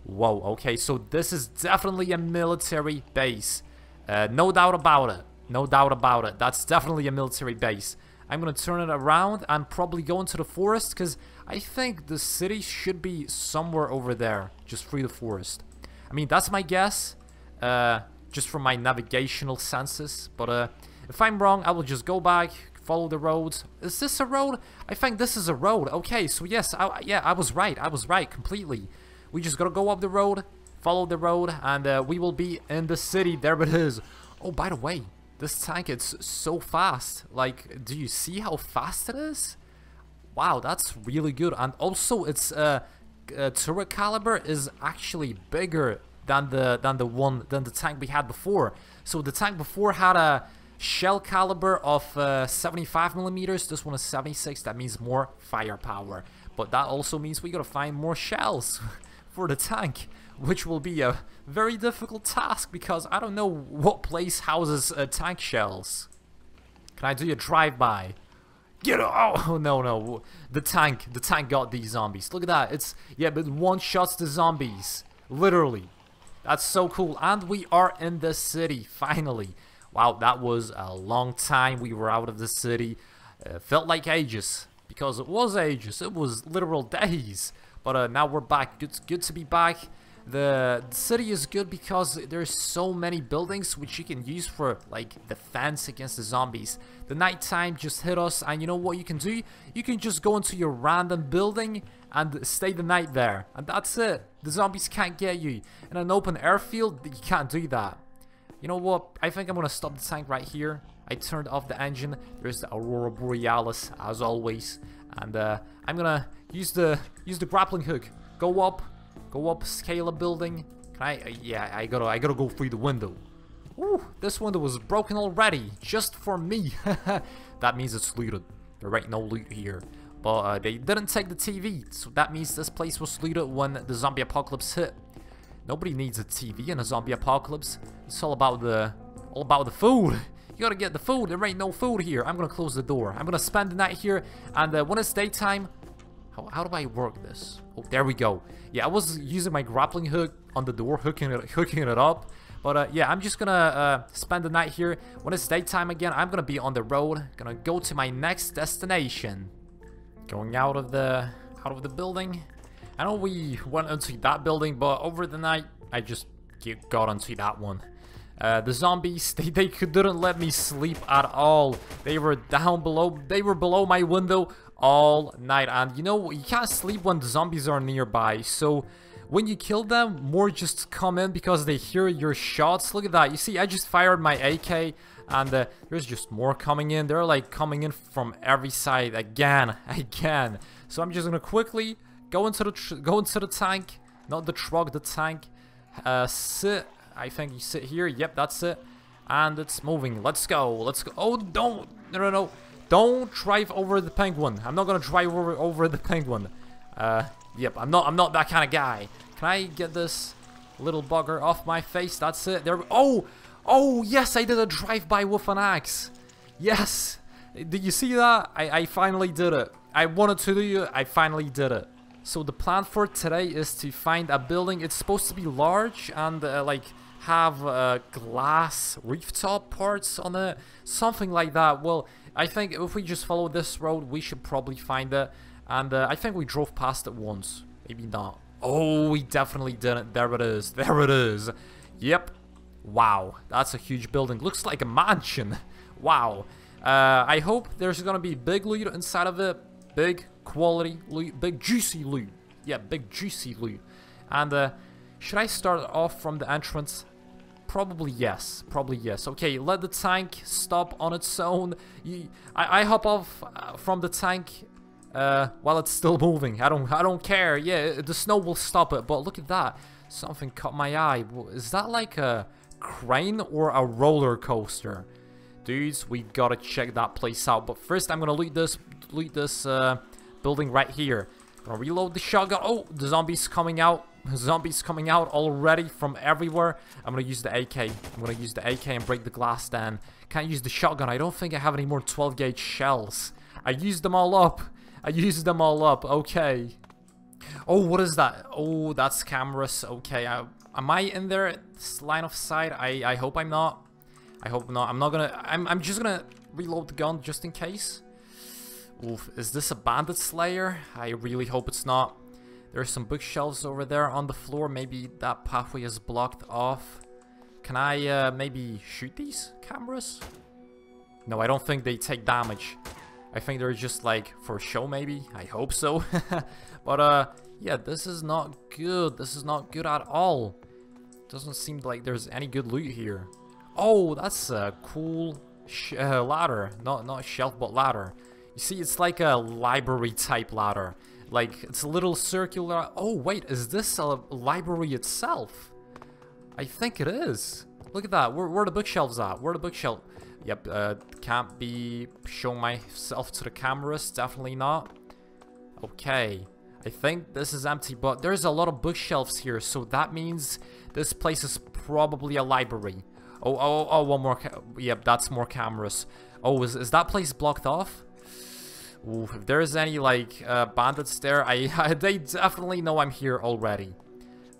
Whoa, okay, so this is definitely a military base. Uh, no doubt about it. No doubt about it. That's definitely a military base. I'm gonna turn it around and probably go into the forest, because I think the city should be somewhere over there, just through the forest. I mean, that's my guess, uh, just from my navigational senses. But uh, if I'm wrong, I will just go back, follow the roads. Is this a road? I think this is a road. Okay, so yes, I, yeah, I was right. I was right completely. We just gotta go up the road, follow the road, and uh, we will be in the city. There it is. Oh, by the way, this tank, it's so fast. Like, do you see how fast it is? Wow, that's really good. And also, its uh, uh, turret caliber is actually bigger than the than the one than the tank we had before. So the tank before had a shell caliber of uh, seventy-five millimeters. This one is seventy-six. That means more firepower. But that also means we gotta find more shells. For the tank, which will be a very difficult task because I don't know what place houses uh, tank shells. Can I do a drive-by? Get out! Oh no, no, the tank, the tank got these zombies. Look at that! It's yeah, but one shots the zombies. Literally, that's so cool. And we are in the city finally. Wow, that was a long time we were out of the city. Uh, felt like ages because it was ages. It was literal days. But uh, now we're back. It's good to be back. The, the city is good because there's so many buildings which you can use for like defense against the zombies. The nighttime just hit us, and you know what you can do? You can just go into your random building and stay the night there, and that's it. The zombies can't get you. In an open airfield, you can't do that. You know what? I think I'm gonna stop the tank right here. I turned off the engine. There's the Aurora Borealis as always, and uh, I'm gonna. Use the use the grappling hook. Go up, go up. Scale a building. Can I? Uh, yeah, I gotta I gotta go through the window. Ooh, this window was broken already, just for me. That means it's looted. There ain't no loot here. But uh, they didn't take the T V, so that means this place was looted when the zombie apocalypse hit. Nobody needs a T V in a zombie apocalypse. It's all about the all about the food. You gotta get the food. There ain't no food here. I'm gonna close the door. I'm gonna spend the night here, and uh, when it's daytime. How, how do I work this? Oh, there we go. Yeah, I was using my grappling hook on the door, hooking it, hooking it up. But uh, yeah, I'm just gonna uh, spend the night here. When it's daytime again, I'm gonna be on the road. Gonna go to my next destination. Going out of the out of the building. I know we went into that building, but over the night, I just got into that one. Uh, the zombies, they, they couldn't let me sleep at all. They were down below, they were below my window all night. And you know, you can't sleep when the zombies are nearby. So when you kill them, more just come in because they hear your shots. Look at that. You see, I just fired my A K and uh, there's just more coming in. They're like coming in from every side again, again. So I'm just going to quickly go into the, tr go into the tank, not the truck, the tank, uh, sit. I think you sit here. Yep, that's it. And it's moving. Let's go. Let's go. Oh, don't. No, no, no. Don't drive over the penguin. I'm not gonna drive over over the penguin. Uh, yep. I'm not. I'm not that kind of guy. Can I get this little bugger off my face? That's it. There. Oh, oh yes. I did a drive-by with an axe. Yes. Did you see that? I I finally did it. I wanted to do it. I finally did it. So the plan for today is to find a building. It's supposed to be large and uh, like have uh, glass rooftop parts on it, something like that. Well, I think if we just follow this road, we should probably find it. And uh, I think we drove past it once, maybe not. Oh, we definitely didn't. There it is. There it is. Yep. Wow. That's a huge building. Looks like a mansion. Wow. Uh, I hope there's going to be big loot inside of it. Big quality loot. Big juicy loot. Yeah, big juicy loot. And uh, should I start off from the entrance? Probably yes. Probably yes. Okay, let the tank stop on its own. You, I, I hop off uh, from the tank uh, while it's still moving. I don't. I don't care. Yeah, the snow will stop it. But look at that. Something caught my eye. Is that like a crane or a roller coaster? Dudes, we gotta check that place out. But first, I'm gonna loot this, loot this uh, building right here. Gonna reload the shotgun. Oh, the zombies coming out. Zombies coming out already from everywhere. I'm gonna use the A K. I'm gonna use the A K and break the glass down. Can't use the shotgun. I don't think I have any more twelve gauge shells. I used them all up. I used them all up. Okay. Oh, what is that? Oh, that's cameras. Okay. I, am I in there? This line of sight? I, I hope I'm not. I hope not. I'm not gonna... I'm, I'm just gonna reload the gun just in case. Oof. Is this a bandit slayer? I really hope it's not. There's some bookshelves over there on the floor. Maybe that pathway is blocked off. Can I uh, maybe shoot these cameras? No, I don't think they take damage. I think they're just like for show maybe. I hope so. But uh, yeah, this is not good. This is not good at all. Doesn't seem like there's any good loot here. Oh, that's a cool sh uh, ladder. Not, not shelf, but ladder. You see, it's like a library type ladder. Like, it's a little circular... Oh, wait, is this a library itself? I think it is. Look at that. Where, where are the bookshelves at? Where are the bookshelves? Yep, uh, can't be showing myself to the cameras. Definitely not. Okay. I think this is empty, but there's a lot of bookshelves here, so that means this place is probably a library. Oh, oh, oh, one more... Ca yep, that's more cameras. Oh, is, is that place blocked off? Ooh, if there's any like uh, bandits there, I, I they definitely know I'm here already.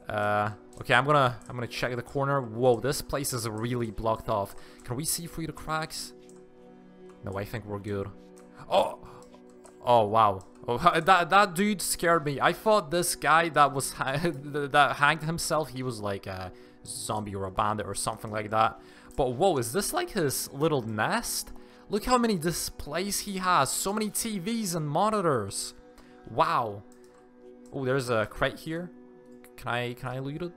Uh, okay, I'm gonna I'm gonna check the corner. Whoa, this place is really blocked off. Can we see through the cracks? No, I think we're good. Oh, oh wow, oh, that that dude scared me. I thought this guy that was ha that hanged himself, he was like a zombie or a bandit or something like that. But whoa, is this like his little nest? Look how many displays he has. So many T Vs and monitors. Wow. Oh, there's a crate here. Can I can I loot it?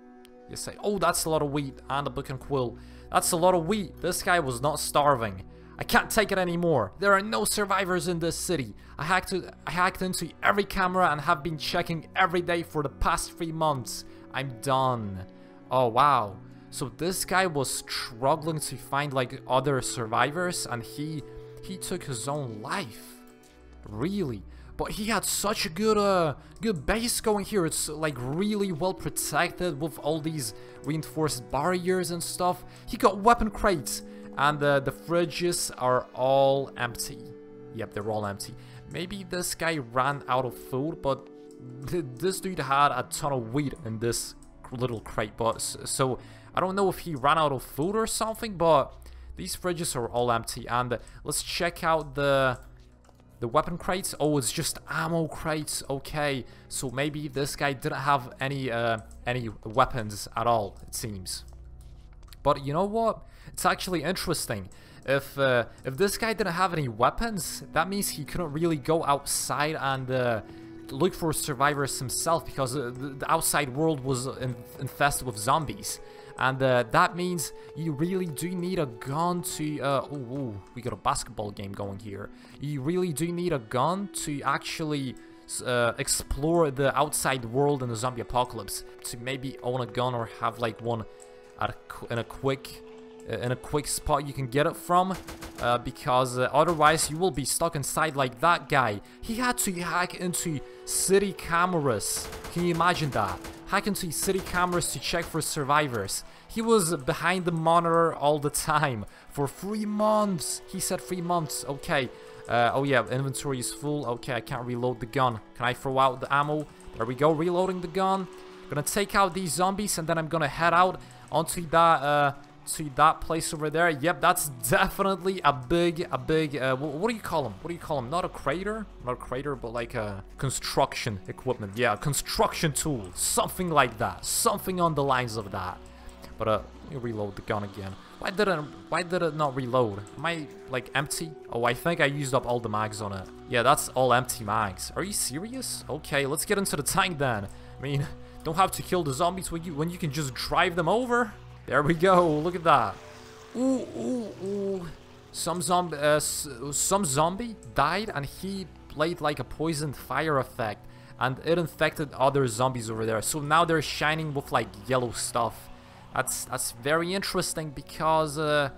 Yes, I... Oh, that's a lot of wheat and a book and quill. That's a lot of wheat. This guy was not starving. I can't take it anymore. There are no survivors in this city. I hacked to, I hacked into every camera and have been checking every day for the past three months. I'm done. Oh, wow. So this guy was struggling to find like other survivors and he he took his own life. Really? But he had such a good uh good base going here. It's like really well protected with all these reinforced barriers and stuff. He got weapon crates and uh, the fridges are all empty. Yep, they're all empty. Maybe this guy ran out of food, but th this dude had a ton of wheat in this little crate, but so I don't know if he ran out of food or something, but these fridges are all empty. And let's check out the the weapon crates. Oh, it's just ammo crates. Okay, so maybe this guy didn't have any uh, any weapons at all, it seems. But you know what? It's actually interesting. If uh, if this guy didn't have any weapons, that means he couldn't really go outside and uh, look for survivors himself, because uh, the outside world was in infested with zombies. And uh, that means you really do need a gun to, uh, ooh, ooh, we got a basketball game going here. You really do need a gun to actually uh, explore the outside world in the zombie apocalypse. To maybe own a gun or have like one at a, in a quick uh, in a quick spot you can get it from. Uh, because uh, otherwise you will be stuck inside like that guy. He had to hack into city cameras. Can you imagine that? Hack into city cameras to check for survivors. He was behind the monitor all the time for three months. He said three months. Okay. Uh, oh yeah, inventory is full. Okay, I can't reload the gun. Can I throw out the ammo? There we go. Reloading the gun. Gonna take out these zombies and then I'm gonna head out onto that uh, to that place over there. Yep, that's definitely a big, a big, uh, what do you call them? What do you call them? Not a crater? Not a crater, but like a construction equipment. Yeah, construction tool. Something like that. Something on the lines of that. But, uh, let me reload the gun again. Why did it, why did it not reload? Am I, like, empty? Oh, I think I used up all the mags on it. Yeah, that's all empty mags. Are you serious? Okay, let's get into the tank then. I mean, don't have to kill the zombies when you, when you can just drive them over. There we go, look at that. Ooh, ooh, ooh. Some, zomb uh, some zombie died and he played like a poisoned fire effect. And it infected other zombies over there. So now they're shining with, like, yellow stuff. That's, that's very interesting because uh,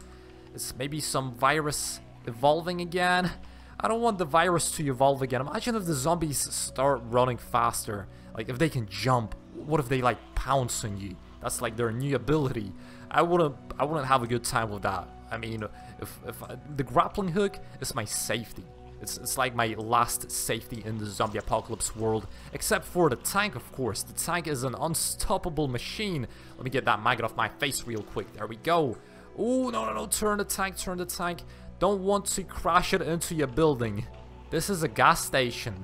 it's maybe some virus evolving again. I don't want the virus to evolve again. Imagine if the zombies start running faster. Like, if they can jump, what if they, like, pounce on you? That's, like, their new ability. I wouldn't, I wouldn't have a good time with that. I mean, if, if I, the grappling hook is my safety. It's, it's like my last safety in the zombie apocalypse world, except for the tank, of course. The tank is an unstoppable machine. Let me get that maggot off my face real quick. There we go. Oh, no, no, no. Turn the tank, turn the tank. Don't want to crash it into your building. This is a gas station.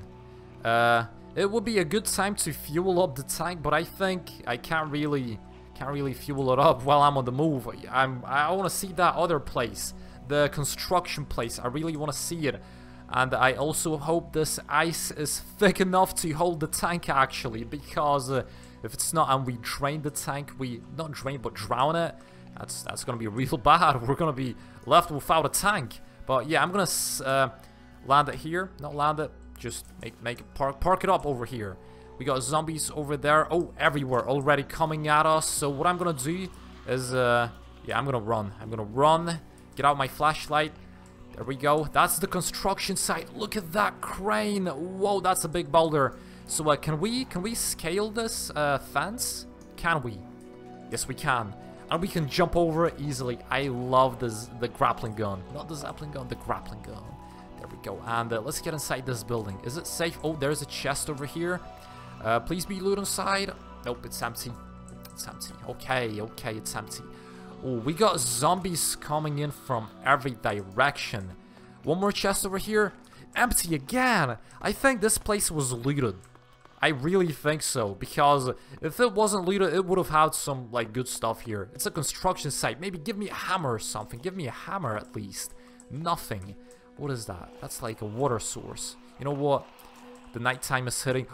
Uh, it would be a good time to fuel up the tank, but I think I can't really, can't really fuel it up while I'm on the move. I'm, I want to see that other place, the construction place. I really want to see it. And I also hope this ice is thick enough to hold the tank, actually, because uh, if it's not and we drain the tank, we not drain but drown it, that's that's gonna be real bad. We're gonna be left without a tank. But yeah, I'm gonna uh, land it here. Not land it, just make make it park park it up over here. We got zombies over there. Oh, everywhere already coming at us. So what I'm gonna do is uh, yeah, I'm gonna run. I'm gonna run. Get out my flashlight. There we go. That's the construction site. Look at that crane. Whoa, that's a big boulder. So uh, can we can we scale this uh, fence? Can we? Yes, we can. And we can jump over it easily. I love this the grappling gun. Not the grappling gun, the grappling gun. There we go. And uh, let's get inside this building. Is it safe? Oh, there's a chest over here. Uh, please be loot inside. Nope, it's empty. It's empty. Okay, okay, it's empty. Ooh, we got zombies coming in from every direction. One more chest over here. Empty again. I think this place was looted. I really think so, because if it wasn't looted, it would have had some like good stuff here. It's a construction site. Maybe give me a hammer or something. Give me a hammer at least. Nothing. What is that? That's like a water source. You know what? The nighttime is hitting.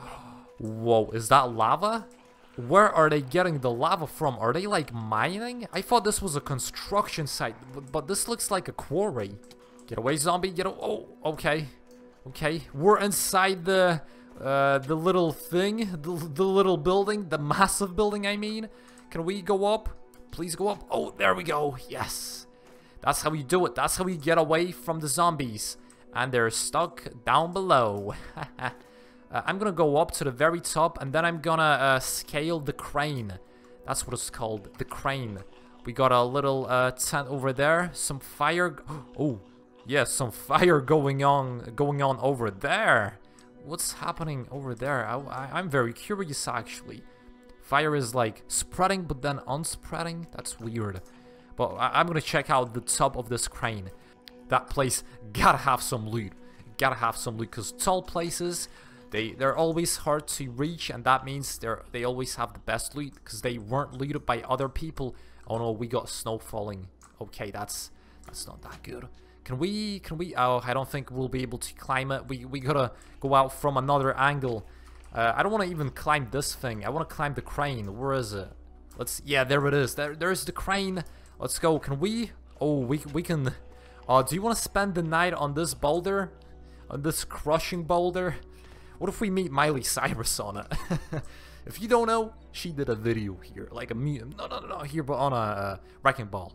Whoa, is that lava? Where are they getting the lava from? Are they like mining? I thought this was a construction site, but this looks like a quarry. Get away, zombie! Get away! Oh, okay, okay. We're inside the uh, the little thing, the, the little building, the massive building. I mean, can we go up? Please go up! Oh, there we go. Yes, that's how you do it. That's how you get away from the zombies, and they're stuck down below. Uh, I'm gonna go up to the very top, and then I'm gonna uh, scale the crane. That's what it's called, the crane. We got a little uh, tent over there. Some fire. Oh, yes, yeah, some fire going on, going on over there. What's happening over there? I, I, I'm very curious, actually. Fire is like spreading, but then unspreading. That's weird. But I, I'm gonna check out the top of this crane. That place gotta have some loot. Gotta have some loot, cause tall places. They, they're always hard to reach, and that means they're, they always have the best loot because they weren't looted by other people. Oh no, we got snow falling. Okay, that's that's not that good. Can we, can we, oh, I don't think we'll be able to climb it. We, we gotta go out from another angle. Uh, I don't want to even climb this thing. I want to climb the crane. Where is it? Let's, yeah, there it is. There, there's the crane. Let's go. Can we, oh, we, we can, uh, do you want to spend the night on this boulder? On this crushing boulder? What if we meet Miley Cyrus on it? If you don't know, she did a video here, like a meme. No, no, no, no, here, but on a uh, wrecking ball.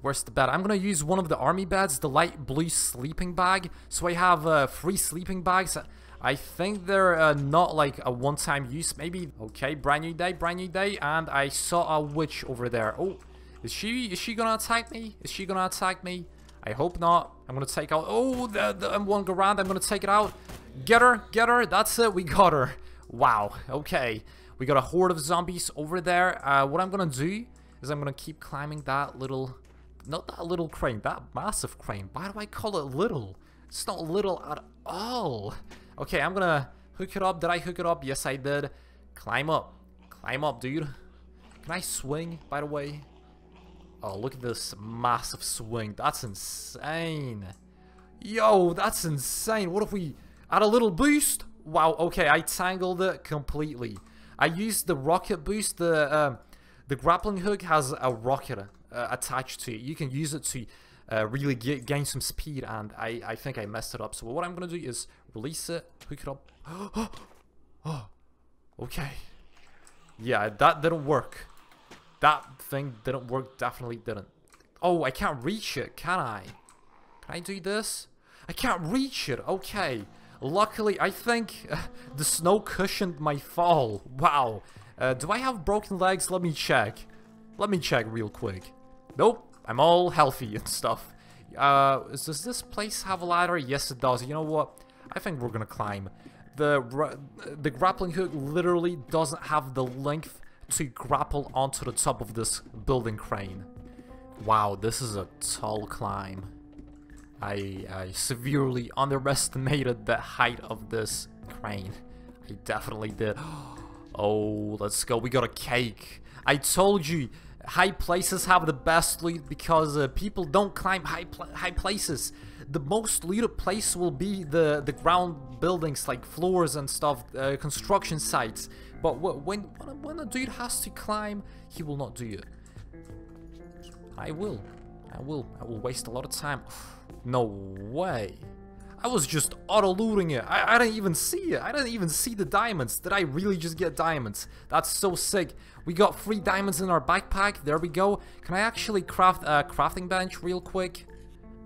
Where's the bed? I'm gonna use one of the army beds, the light blue sleeping bag. So I have uh, three sleeping bags. I think they're uh, not like a one-time use, maybe. Okay, brand new day, brand new day, and I saw a witch over there. Oh, is she? Is she gonna attack me? Is she gonna attack me? I hope not. I'm gonna take out. Oh, the, the M one Garand. I'm gonna take it out. Get her, get her, that's it, we got her. Wow, okay. We got a horde of zombies over there. Uh, what I'm gonna do is I'm going to keep climbing that little, not that little crane, that massive crane. Why do I call it little? It's not little at all. Okay, I'm going to hook it up. Did I hook it up? Yes, I did. Climb up. Climb up, dude. Can I swing, by the way? Oh, look at this massive swing. That's insane. Yo, that's insane. What if we add a little boost? Wow, okay, I tangled it completely. I used the rocket boost. The uh, the grappling hook has a rocket uh, attached to it. You can use it to uh, really get, gain some speed, and I, I think I messed it up. So what I'm going to do is release it, hook it up. Oh, okay. Yeah, that didn't work. That thing didn't work, definitely didn't. Oh, I can't reach it, can I? Can I do this? I can't reach it, okay. Luckily, I think uh, the snow cushioned my fall. Wow. Uh, do I have broken legs? Let me check. Let me check real quick. Nope, I'm all healthy and stuff. Uh, does this place have a ladder? Yes, it does. You know what? I think we're gonna climb. The, the grappling hook literally doesn't have the length to grapple onto the top of this building crane. Wow, this is a tall climb. I, I severely underestimated the height of this crane. I definitely did. Oh, let's go. We got a cake. I told you, high places have the best loot because uh, people don't climb high pl high places. The most looted place will be the, the ground buildings, like floors and stuff, uh, construction sites. But when, when a dude has to climb, he will not do it. I will. I will. I will waste a lot of time. No way. I was just auto-looting it. I, I didn't even see it. I didn't even see the diamonds. Did I really just get diamonds? That's so sick. We got three diamonds in our backpack. There we go. Can I actually craft a crafting bench real quick?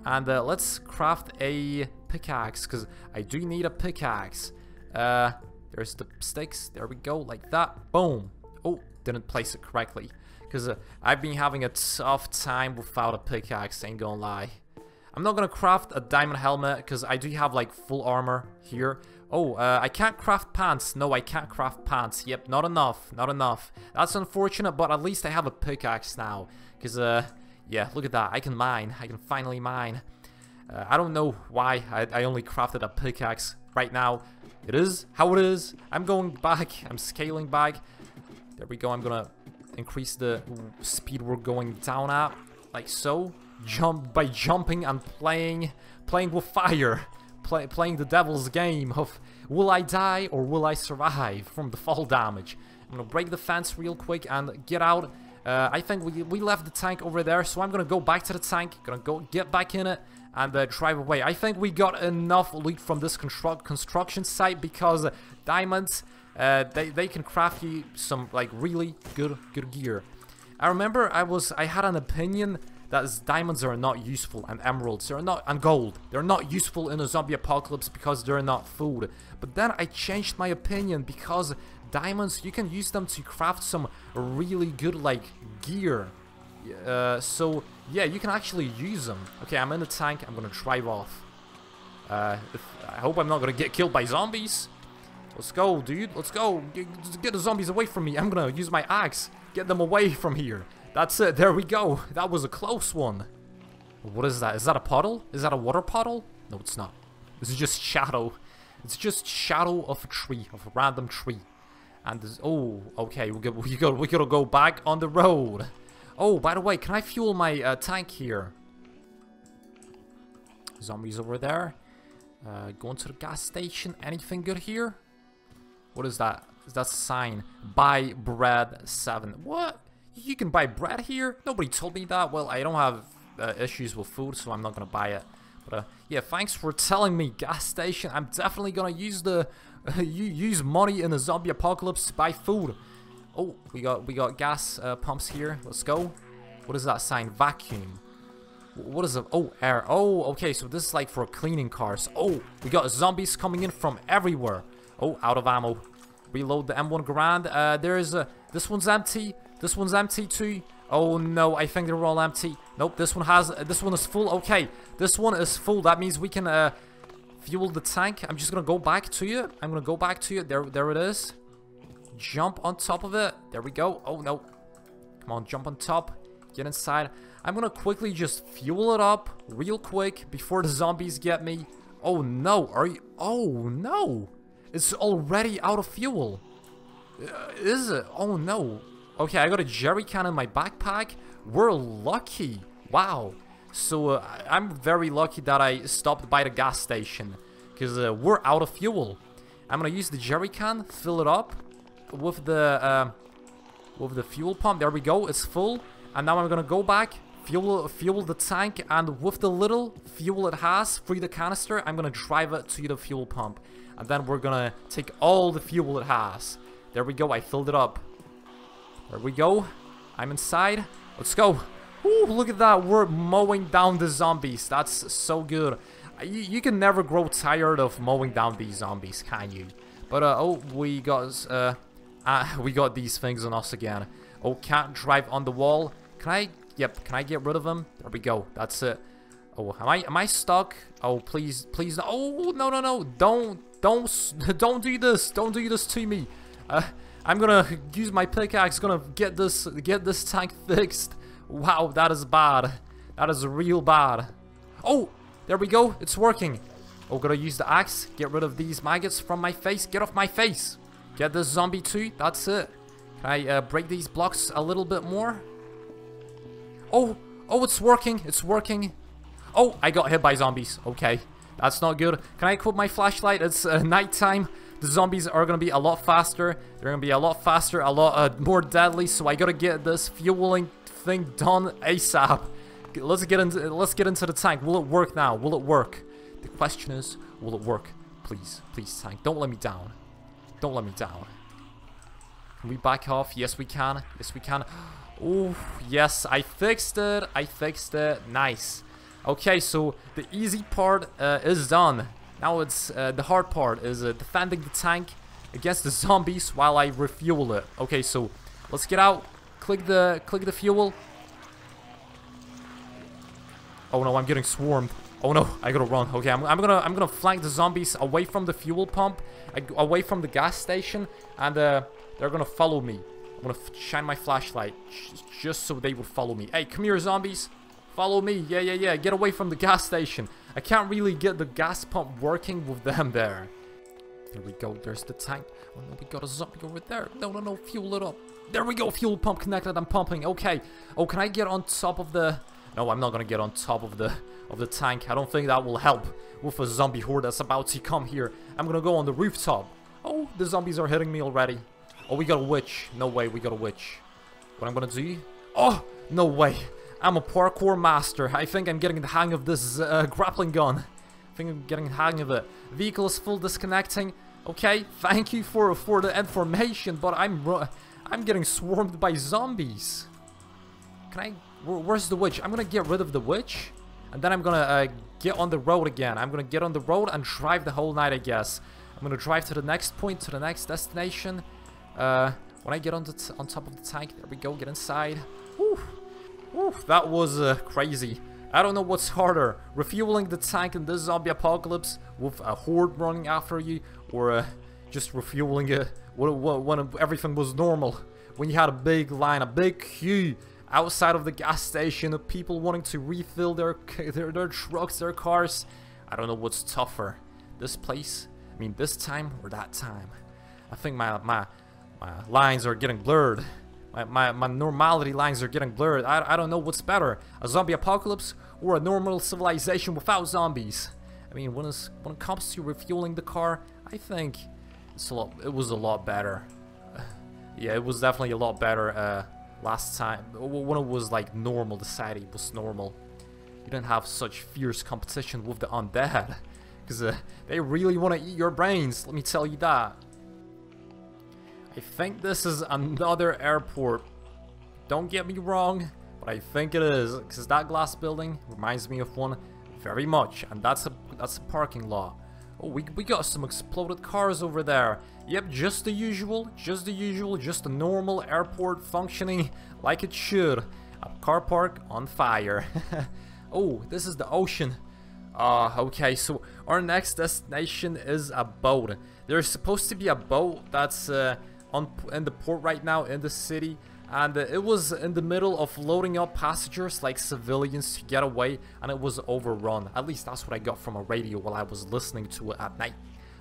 And uh, let's craft a pickaxe, because I do need a pickaxe. Uh... There's the sticks. There we go. Like that. Boom. Oh, didn't place it correctly. Because uh, I've been having a tough time without a pickaxe. Ain't gonna lie. I'm not gonna craft a diamond helmet because I do have like full armor here. Oh, uh, I can't craft pants. No, I can't craft pants. Yep, not enough. Not enough. That's unfortunate, but at least I have a pickaxe now. Because, uh, yeah, look at that. I can mine. I can finally mine. Uh, I don't know why I, I only crafted a pickaxe right now. It is how it is. I'm going back. I'm scaling back. There we go. I'm gonna increase the speed we're going down at, like so. Jump by jumping and playing, playing with fire, play, playing the devil's game of will I die or will I survive from the fall damage. I'm gonna break the fence real quick and get out. Uh, I think we we left the tank over there, so I'm gonna go back to the tank. Gonna go get back in it. And uh, drive away. I think we got enough loot from this construct construction site because uh, diamonds, uh, they they can craft you some like really good good gear. I remember I was I had an opinion that diamonds are not useful, and emeralds are not, and gold, they're not useful in a zombie apocalypse because they're not food. But then I changed my opinion because diamonds, you can use them to craft some really good like gear. Uh, so yeah, you can actually use them. Okay, I'm in the tank. I'm gonna drive off. Uh, if, I hope I'm not gonna get killed by zombies. Let's go, dude. Let's go. Get the zombies away from me. I'm gonna use my axe. Get them away from here. That's it. There we go. That was a close one. What is that? Is that a puddle? Is that a water puddle? No, it's not. This is just shadow. It's just shadow of a tree, of a random tree. And this, oh, okay. We got, we got, we gotta go back on the road. Oh, by the way, can I fuel my uh, tank here? Zombies over there. Uh, going to the gas station. Anything good here? What is that? Is that a sign? Buy bread seven. What? You can buy bread here? Nobody told me that. Well, I don't have uh, issues with food, so I'm not going to buy it. But uh, yeah, thanks for telling me, gas station. I'm definitely going to use the uh, you use money in the zombie apocalypse to buy food. Oh, we got we got gas uh, pumps here. Let's go. What is that sign? Vacuum. What is it? Oh, air. Oh, okay. So this is like for cleaning cars. Oh, we got zombies coming in from everywhere. Oh, out of ammo. Reload the M one Garand. Uh, there is a. This one's empty. This one's empty too. Oh no, I think they're all empty. Nope. This one has. Uh, this one is full. Okay. This one is full. That means we can uh, fuel the tank. I'm just gonna go back to you. I'm gonna go back to you. There, there it is. Jump on top of it. There we go. Oh no, Come on, jump on top, get inside. I'm gonna quickly just fuel it up real quick before the zombies get me. Oh no, are you? Oh no, it's already out of fuel. Uh, is it? Oh no. Okay, I got a jerry can in my backpack. We're lucky. Wow. So uh, I'm very lucky that I stopped by the gas station, because uh, we're out of fuel. I'm gonna use the jerry can, fill it up with the uh, with the fuel pump. There we go. It's full. And now I'm gonna go back, fuel fuel the tank, and with the little fuel it has, free the canister, I'm gonna drive it to the fuel pump, and then we're gonna take all the fuel it has. There we go. I filled it up. There we go. I'm inside. Let's go. Ooh, look at that. We're mowing down the zombies. That's so good. You, you can never grow tired of mowing down these zombies, can you? But uh, oh, we got uh, uh, we got these things on us again. Oh, can't drive on the wall. Can I? Yep. Can I get rid of them? There we go. That's it. Oh, am I am I stuck? Oh, please, please. Oh, no, no, no. Don't, don't, don't do this. Don't do this to me. Uh, I'm gonna use my pickaxe. Gonna get this, get this tank fixed. Wow, that is bad. That is real bad. Oh, there we go. It's working. Oh, gotta use the axe. Get rid of these maggots from my face. Get off my face. Get this zombie too. That's it. Can I uh, break these blocks a little bit more? Oh, oh, it's working. It's working. Oh, I got hit by zombies. Okay, that's not good. Can I equip my flashlight? It's uh, nighttime. The zombies are gonna be a lot faster. They're gonna be a lot faster, a lot uh, more deadly. So I gotta get this fueling thing done ASAP. Let's get into let's get into the tank. Will it work now? Will it work? The question is, will it work? Please, please, tank, don't let me down. Don't let me down. Can we back off? Yes, we can. Yes, we can. Oh, yes, I fixed it. I fixed it. Nice. Okay, so the easy part uh, is done. Now it's uh, the hard part is uh, defending the tank against the zombies while I refuel it. Okay, so let's get out. Click the click the fuel. Oh no, I'm getting swarmed. Oh no, I gotta run. Okay, I'm, I'm gonna I'm gonna flank the zombies away from the fuel pump, away from the gas station, and uh, they're gonna follow me. I'm gonna shine my flashlight just so they will follow me. Hey, come here, zombies! Follow me! Yeah, yeah, yeah! Get away from the gas station. I can't really get the gas pump working with them there. There we go. There's the tank. Oh no, we got a zombie over there. No, no, no! Fuel it up. There we go. Fuel pump connected. I'm pumping. Okay. Oh, can I get on top of the? No, I'm not gonna get on top of the of the tank. I don't think that will help with a zombie horde that's about to come here. I'm gonna go on the rooftop. Oh, the zombies are hitting me already. Oh, we got a witch. No way, we got a witch. What I'm gonna do? Oh, no way. I'm a parkour master. I think I'm getting the hang of this uh, grappling gun. I think I'm getting the hang of it. Vehicle is full disconnecting. Okay, thank you for for the information, but I'm I'm getting swarmed by zombies. Can I? Where, where's the witch? I'm gonna get rid of the witch, and then I'm gonna uh, get on the road again. I'm gonna get on the road and drive the whole night, I guess. I'm gonna drive to the next point, to the next destination. Uh, when I get on, the t on top of the tank, there we go, get inside. Woo. Woo, that was uh, crazy. I don't know what's harder, refueling the tank in this zombie apocalypse with a horde running after you, or uh, just refueling it when, when everything was normal, when you had a big line, a big queue outside of the gas station of people wanting to refill their, their, their trucks, their cars. I don't know what's tougher, this place, I mean this time or that time. I think my... my My lines are getting blurred. My, my, my normality lines are getting blurred. I, I don't know what's better, a zombie apocalypse or a normal civilization without zombies. I mean, when, it's, when it comes to refueling the car, I think it's a lot, it was a lot better. Uh, yeah, it was definitely a lot better uh, last time. When it was like normal, the society was normal. You didn't have such fierce competition with the undead. Because uh, they really want to eat your brains, let me tell you that. I think this is another airport. Don't get me wrong, but I think it is, because that glass building reminds me of one very much, and that's a that's a parking lot. Oh, we we got some exploded cars over there. Yep, just the usual, just the usual, just a normal airport functioning like it should. A car park on fire. Oh, this is the ocean. Uh, okay, so our next destination is a boat. There's supposed to be a boat that's uh. On, in the port right now in the city, and it was in the middle of loading up passengers like civilians to get away, and it was overrun. At least that's what I got from a radio while I was listening to it at night.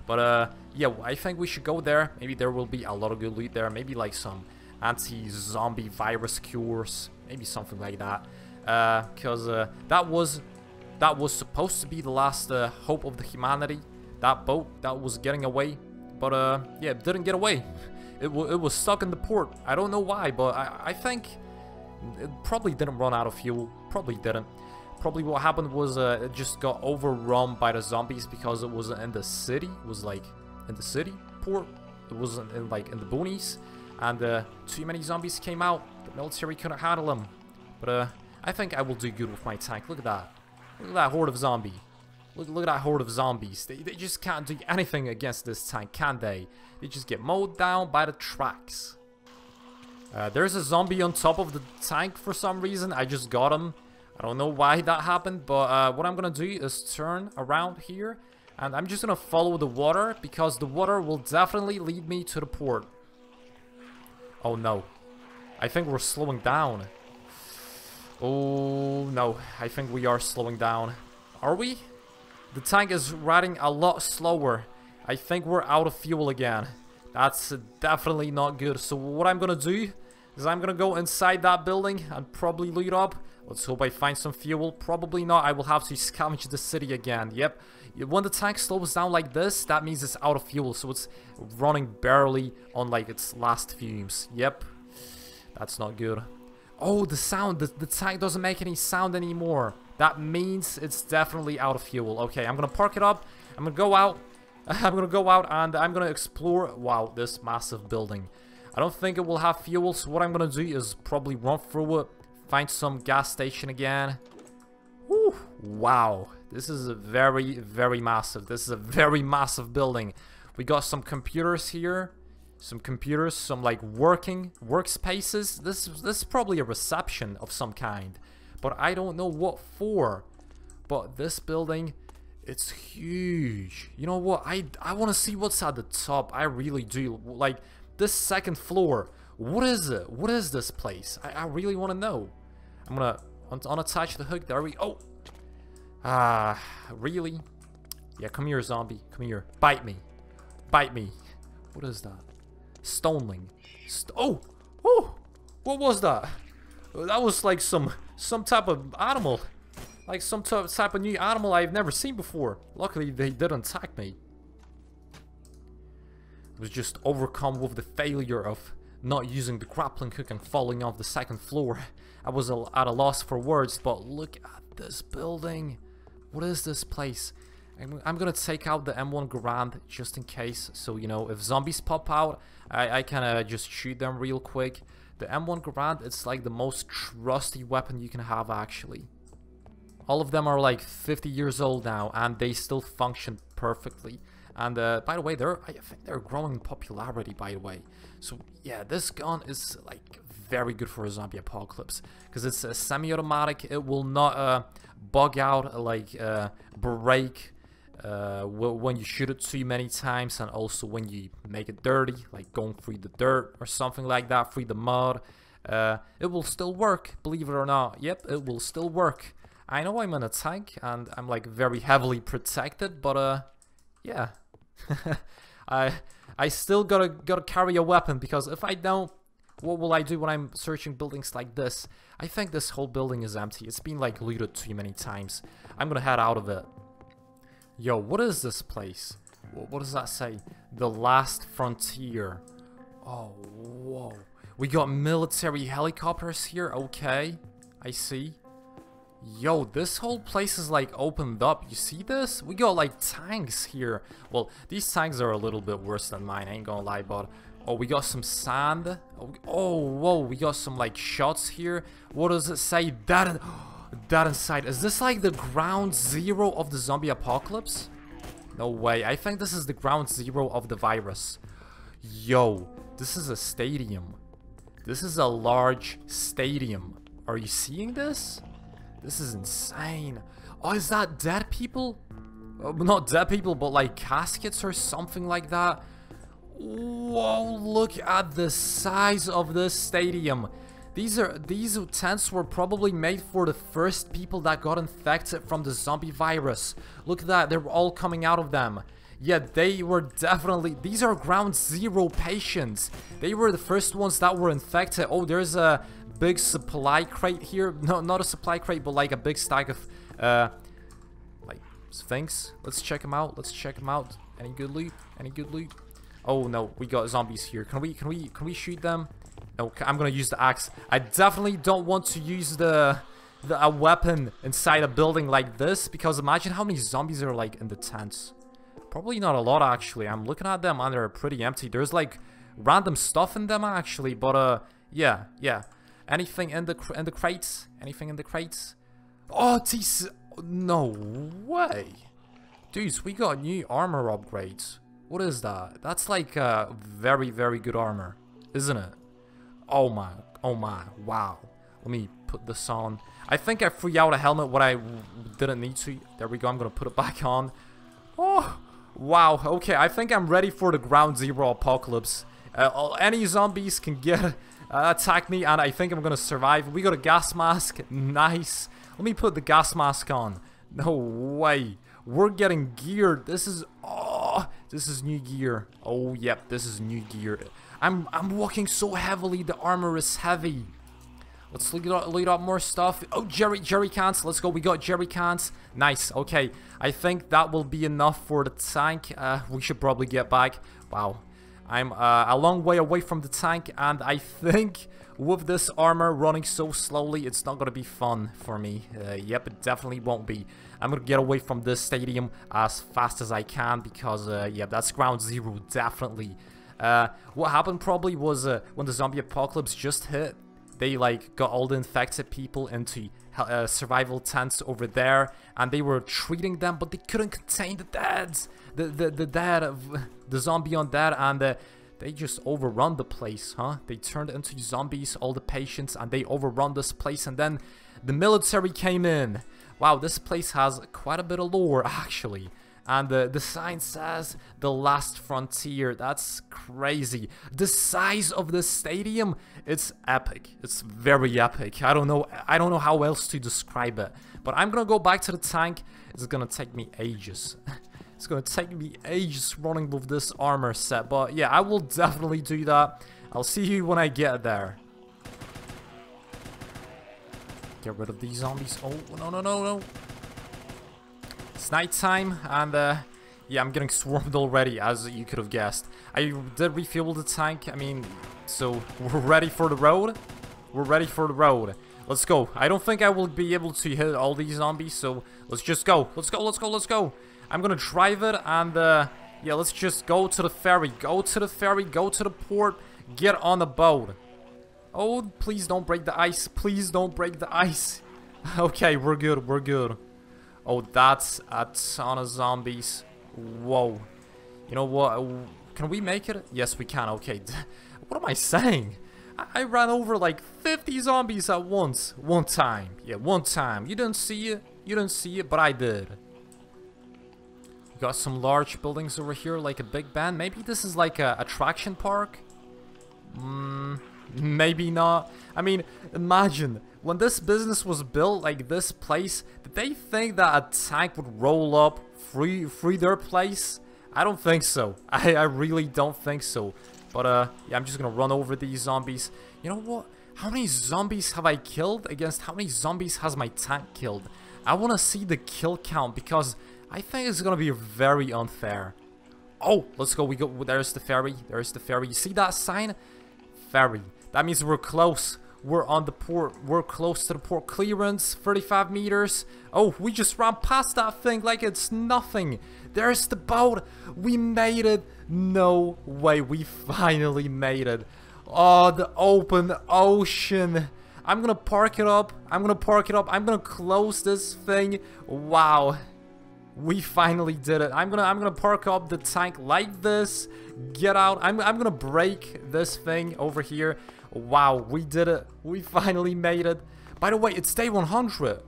But uh, yeah, I think we should go there. Maybe there will be a lot of good loot there. Maybe like some anti-zombie virus cures, maybe something like that. Uh, Cause uh, that was that was supposed to be the last uh, hope of the humanity. That boat that was getting away, but uh, yeah, it didn't get away. It, w it was stuck in the port. I don't know why, but I, I think it probably didn't run out of fuel. Probably didn't. Probably what happened was uh, it just got overrun by the zombies because it was in the city. It was like in the city port. It wasn't in like in the boonies, and uh, too many zombies came out. The military couldn't handle them. But uh, I think I will do good with my tank. Look at that. Look at that horde of zombie. Look, look at that horde of zombies. They, they just can't do anything against this tank, can they? They just get mowed down by the tracks. Uh, there's a zombie on top of the tank for some reason. I just got him. I don't know why that happened, but uh, what I'm gonna do is turn around here. And I'm just gonna follow the water, because the water will definitely lead me to the port. Oh no. I think we're slowing down. Oh no, I think we are slowing down. Are we? The tank is riding a lot slower. I think we're out of fuel again. That's definitely not good. So what I'm gonna do is I'm gonna go inside that building and probably loot up. Let's hope I find some fuel. Probably not. I will have to scavenge the city again. Yep. When the tank slows down like this, that means it's out of fuel. So it's running barely on like its last fumes. Yep. That's not good. Oh, the sound. The, the tank doesn't make any sound anymore. That means it's definitely out of fuel. Okay, I'm gonna park it up. I'm gonna go out. I'm gonna go out and I'm gonna explore. Wow, this massive building. I don't think it will have fuel. So what I'm gonna do is probably run through it. Find some gas station again. Whew, wow. This is a very, very massive. This is a very massive building. We got some computers here. Some computers, some like working workspaces. This, this is probably a reception of some kind, but I don't know what for. But this building, it's huge. You know what? I, I want to see what's at the top. I really do. Like this second floor. What is it? What is this place? I, I really want to know. I'm going to un unattach the hook. There we go. Oh. Ah, really? Yeah, come here, zombie. Come here. Bite me. Bite me. What is that? Stoneling. St oh, oh, what was that? That was like some some type of animal, like some type of new animal I've never seen before. Luckily, they didn't attack me. I was just overcome with the failure of not using the grappling hook and falling off the second floor. I was at a loss for words, but look at this building. What is this place? I'm gonna take out the M one Garand just in case, so you know if zombies pop out, I, I can uh, just shoot them real quick. The M one Garand, it's like the most trusty weapon you can have actually. All of them are like fifty years old now, and they still function perfectly. And uh, by the way, they're I think they're growing in popularity. By the way, so yeah, this gun is like very good for a zombie apocalypse because it's a semi-automatic. It will not uh, bug out, like uh, break. Uh, when you shoot it too many times, and also when you make it dirty, like going through the dirt or something like that, through the mud, uh, it will still work, believe it or not. Yep, it will still work. I know I'm in a tank and I'm like very heavily protected, but uh, yeah, I I still gotta gotta carry a weapon, because if I don't, what will I do when I'm searching buildings like this? I think this whole building is empty. It's been like looted too many times. I'm gonna head out of it. Yo, what is this place? What does that say? The Last Frontier. Oh, whoa. We got military helicopters here. Okay, I see. Yo, this whole place is like opened up. You see this? We got like tanks here. Well, these tanks are a little bit worse than mine. I ain't gonna lie, but... Oh, we got some sand. Oh, oh whoa. We got some like shots here. What does it say? That... And that inside, is this like the ground zero of the zombie apocalypse? No way. I think this is the ground zero of the virus. Yo, this is a stadium. This is a large stadium. Are you seeing this? This is insane. Oh, is that dead people? Uh, not dead people, but like caskets or something like that. Whoa, look at the size of this stadium. These are these tents were probably made for the first people that got infected from the zombie virus. Look at that, they're all coming out of them. Yeah, they were definitely... These are ground zero patients. They were the first ones that were infected. Oh, there's a big supply crate here. No, not a supply crate, but like a big stack of... Uh, like, things. Let's check them out. Let's check them out. Any good loot? Any good loot? Oh, no. We got zombies here. Can we, can we, can we shoot them? No, I'm gonna use the axe. I definitely don't want to use the... the a weapon inside a building like this. Because imagine how many zombies are like in the tents. Probably not a lot, actually. I'm looking at them and they're pretty empty. There's like random stuff in them, actually. But uh, yeah, yeah. Anything in the cr in the crates? Anything in the crates? Oh, these... No way, dudes. We got new armor upgrades. What is that? That's like uh, very, very good armor, isn't it? Oh my, oh my, wow. Let me put this on. I think I threw out a helmet what I w didn't need to. There we go. I'm gonna put it back on. Oh. Wow, okay, I think I'm ready for the ground zero apocalypse. Uh, any zombies can get uh, attack me and I think I'm gonna survive. We got a gas mask, nice. Let me put the gas mask on. No way, we're getting geared. This is, oh, this is new gear. Oh, yep, this is new gear. I'm, I'm walking so heavily, the armor is heavy. Let's load up, load up more stuff. Oh, jerry, jerry cans. Let's go. We got jerry cans. Nice. Okay. I think that will be enough for the tank. Uh, we should probably get back. Wow. I'm uh, a long way away from the tank. And I think with this armor running so slowly, it's not going to be fun for me. Uh, yep, it definitely won't be. I'm going to get away from this stadium as fast as I can because, uh, yeah, that's ground zero. Definitely. Uh, what happened probably was uh, when the zombie apocalypse just hit. They like got all the infected people into uh, survival tents over there, and they were treating them, but they couldn't contain the dead, the the the dead of the zombie on that, and uh, they just overrun the place, huh? They turned into zombies, all the patients, and they overrun this place, and then the military came in. Wow, this place has quite a bit of lore actually. And the, the sign says the last frontier. That's crazy. The size of the stadium, it's epic. It's very epic. I don't know. I don't know how else to describe it. But I'm gonna go back to the tank. It's gonna take me ages. It's gonna take me ages running with this armor set. But yeah, I will definitely do that. I'll see you when I get there. Get rid of these zombies. Oh no no no no. It's night time and uh, yeah, I'm getting swarmed already, as you could have guessed. I did refuel the tank, I mean, so we're ready for the road. We're ready for the road. Let's go. I don't think I will be able to hit all these zombies, so let's just go. Let's go, let's go, let's go. I'm gonna drive it and uh, yeah, let's just go to the ferry. Go to the ferry, go to the port, get on the boat. Oh, please don't break the ice. Please don't break the ice. Okay, we're good, we're good. Oh, that's a ton of zombies. Whoa. You know what? Can we make it? Yes, we can. Okay. What am I saying? I, I ran over like fifty zombies at once. One time. Yeah, one time. You didn't see it. You didn't see it, but I did. We got some large buildings over here, like a big band. Maybe this is like a attraction park? Mm, maybe not. I mean, imagine... When this business was built, like this place, did they think that a tank would roll up, free free their place? I don't think so. I, I really don't think so. But uh, yeah, I'm just gonna run over these zombies. You know what? How many zombies have I killed against how many zombies has my tank killed? I wanna see the kill count because I think it's gonna be very unfair. Oh, let's go. We go. There's the ferry. There's the ferry. You see that sign? Ferry. That means we're close. We're on the port. We're close to the port clearance. thirty-five meters. Oh, we just ran past that thing like it's nothing. There's the boat. We made it. No way. We finally made it. Oh, the open ocean. I'm gonna park it up. I'm gonna park it up. I'm gonna close this thing. Wow. We finally did it. I'm gonna I'm gonna park up the tank like this. Get out. I'm, I'm gonna break this thing over here. Wow, we did it. We finally made it. By the way, it's day one hundred.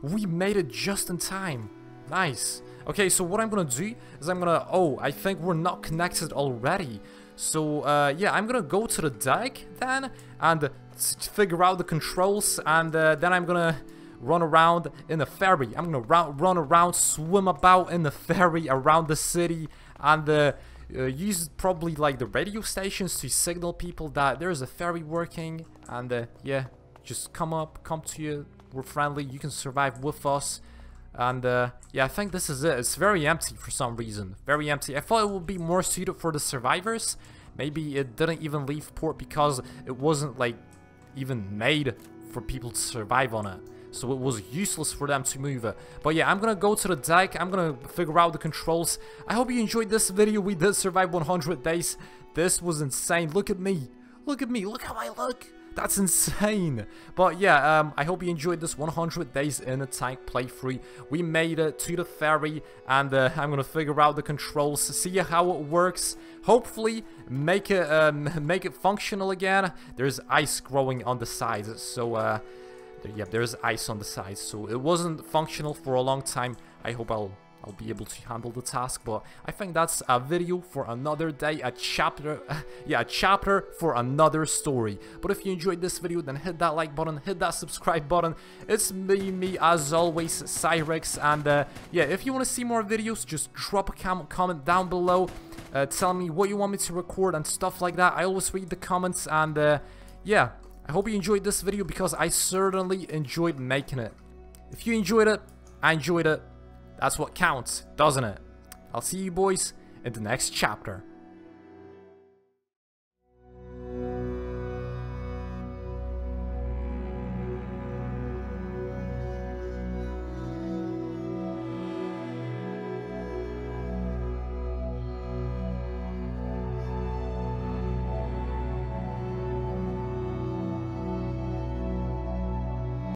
We made it just in time. Nice. Okay, so what I'm gonna do is I'm gonna... Oh, I think we're not connected already. So uh, yeah, I'm gonna go to the dike then and figure out the controls, and uh, then I'm gonna run around in the ferry. I'm gonna run around, swim about in the ferry around the city, and uh, uh, use probably like the radio stations to signal people that there's a ferry working. And uh, yeah, just come up, come to you, we're friendly, you can survive with us. And uh, yeah, I think this is it. It's very empty for some reason. Very empty. I thought it would be more suited for the survivors. Maybe it didn't even leave port because it wasn't like even made for people to survive on it. So it was useless for them to move it. But yeah, I'm gonna go to the dike. I'm gonna figure out the controls. I hope you enjoyed this video. We did survive one hundred days. This was insane. Look at me. Look at me. Look how I look. That's insane. But yeah, um, I hope you enjoyed this one hundred days in a tank playthrough. We made it to the ferry, and uh, I'm gonna figure out the controls, see how it works. Hopefully, make it um, make it functional again. There's ice growing on the sides, so uh, there, yeah, there's ice on the sides. So it wasn't functional for a long time. I hope I'll I'll be able to handle the task. But I think that's a video for another day, a chapter, yeah, a chapter for another story. But if you enjoyed this video, then hit that like button, hit that subscribe button. It's me, me as always, Cyrex, and uh, yeah, if you want to see more videos, just drop a com comment down below, uh, tell me what you want me to record and stuff like that. I always read the comments, and uh, yeah, I hope you enjoyed this video because I certainly enjoyed making it. If you enjoyed it, I enjoyed it. That's what counts, doesn't it? I'll see you boys in the next chapter.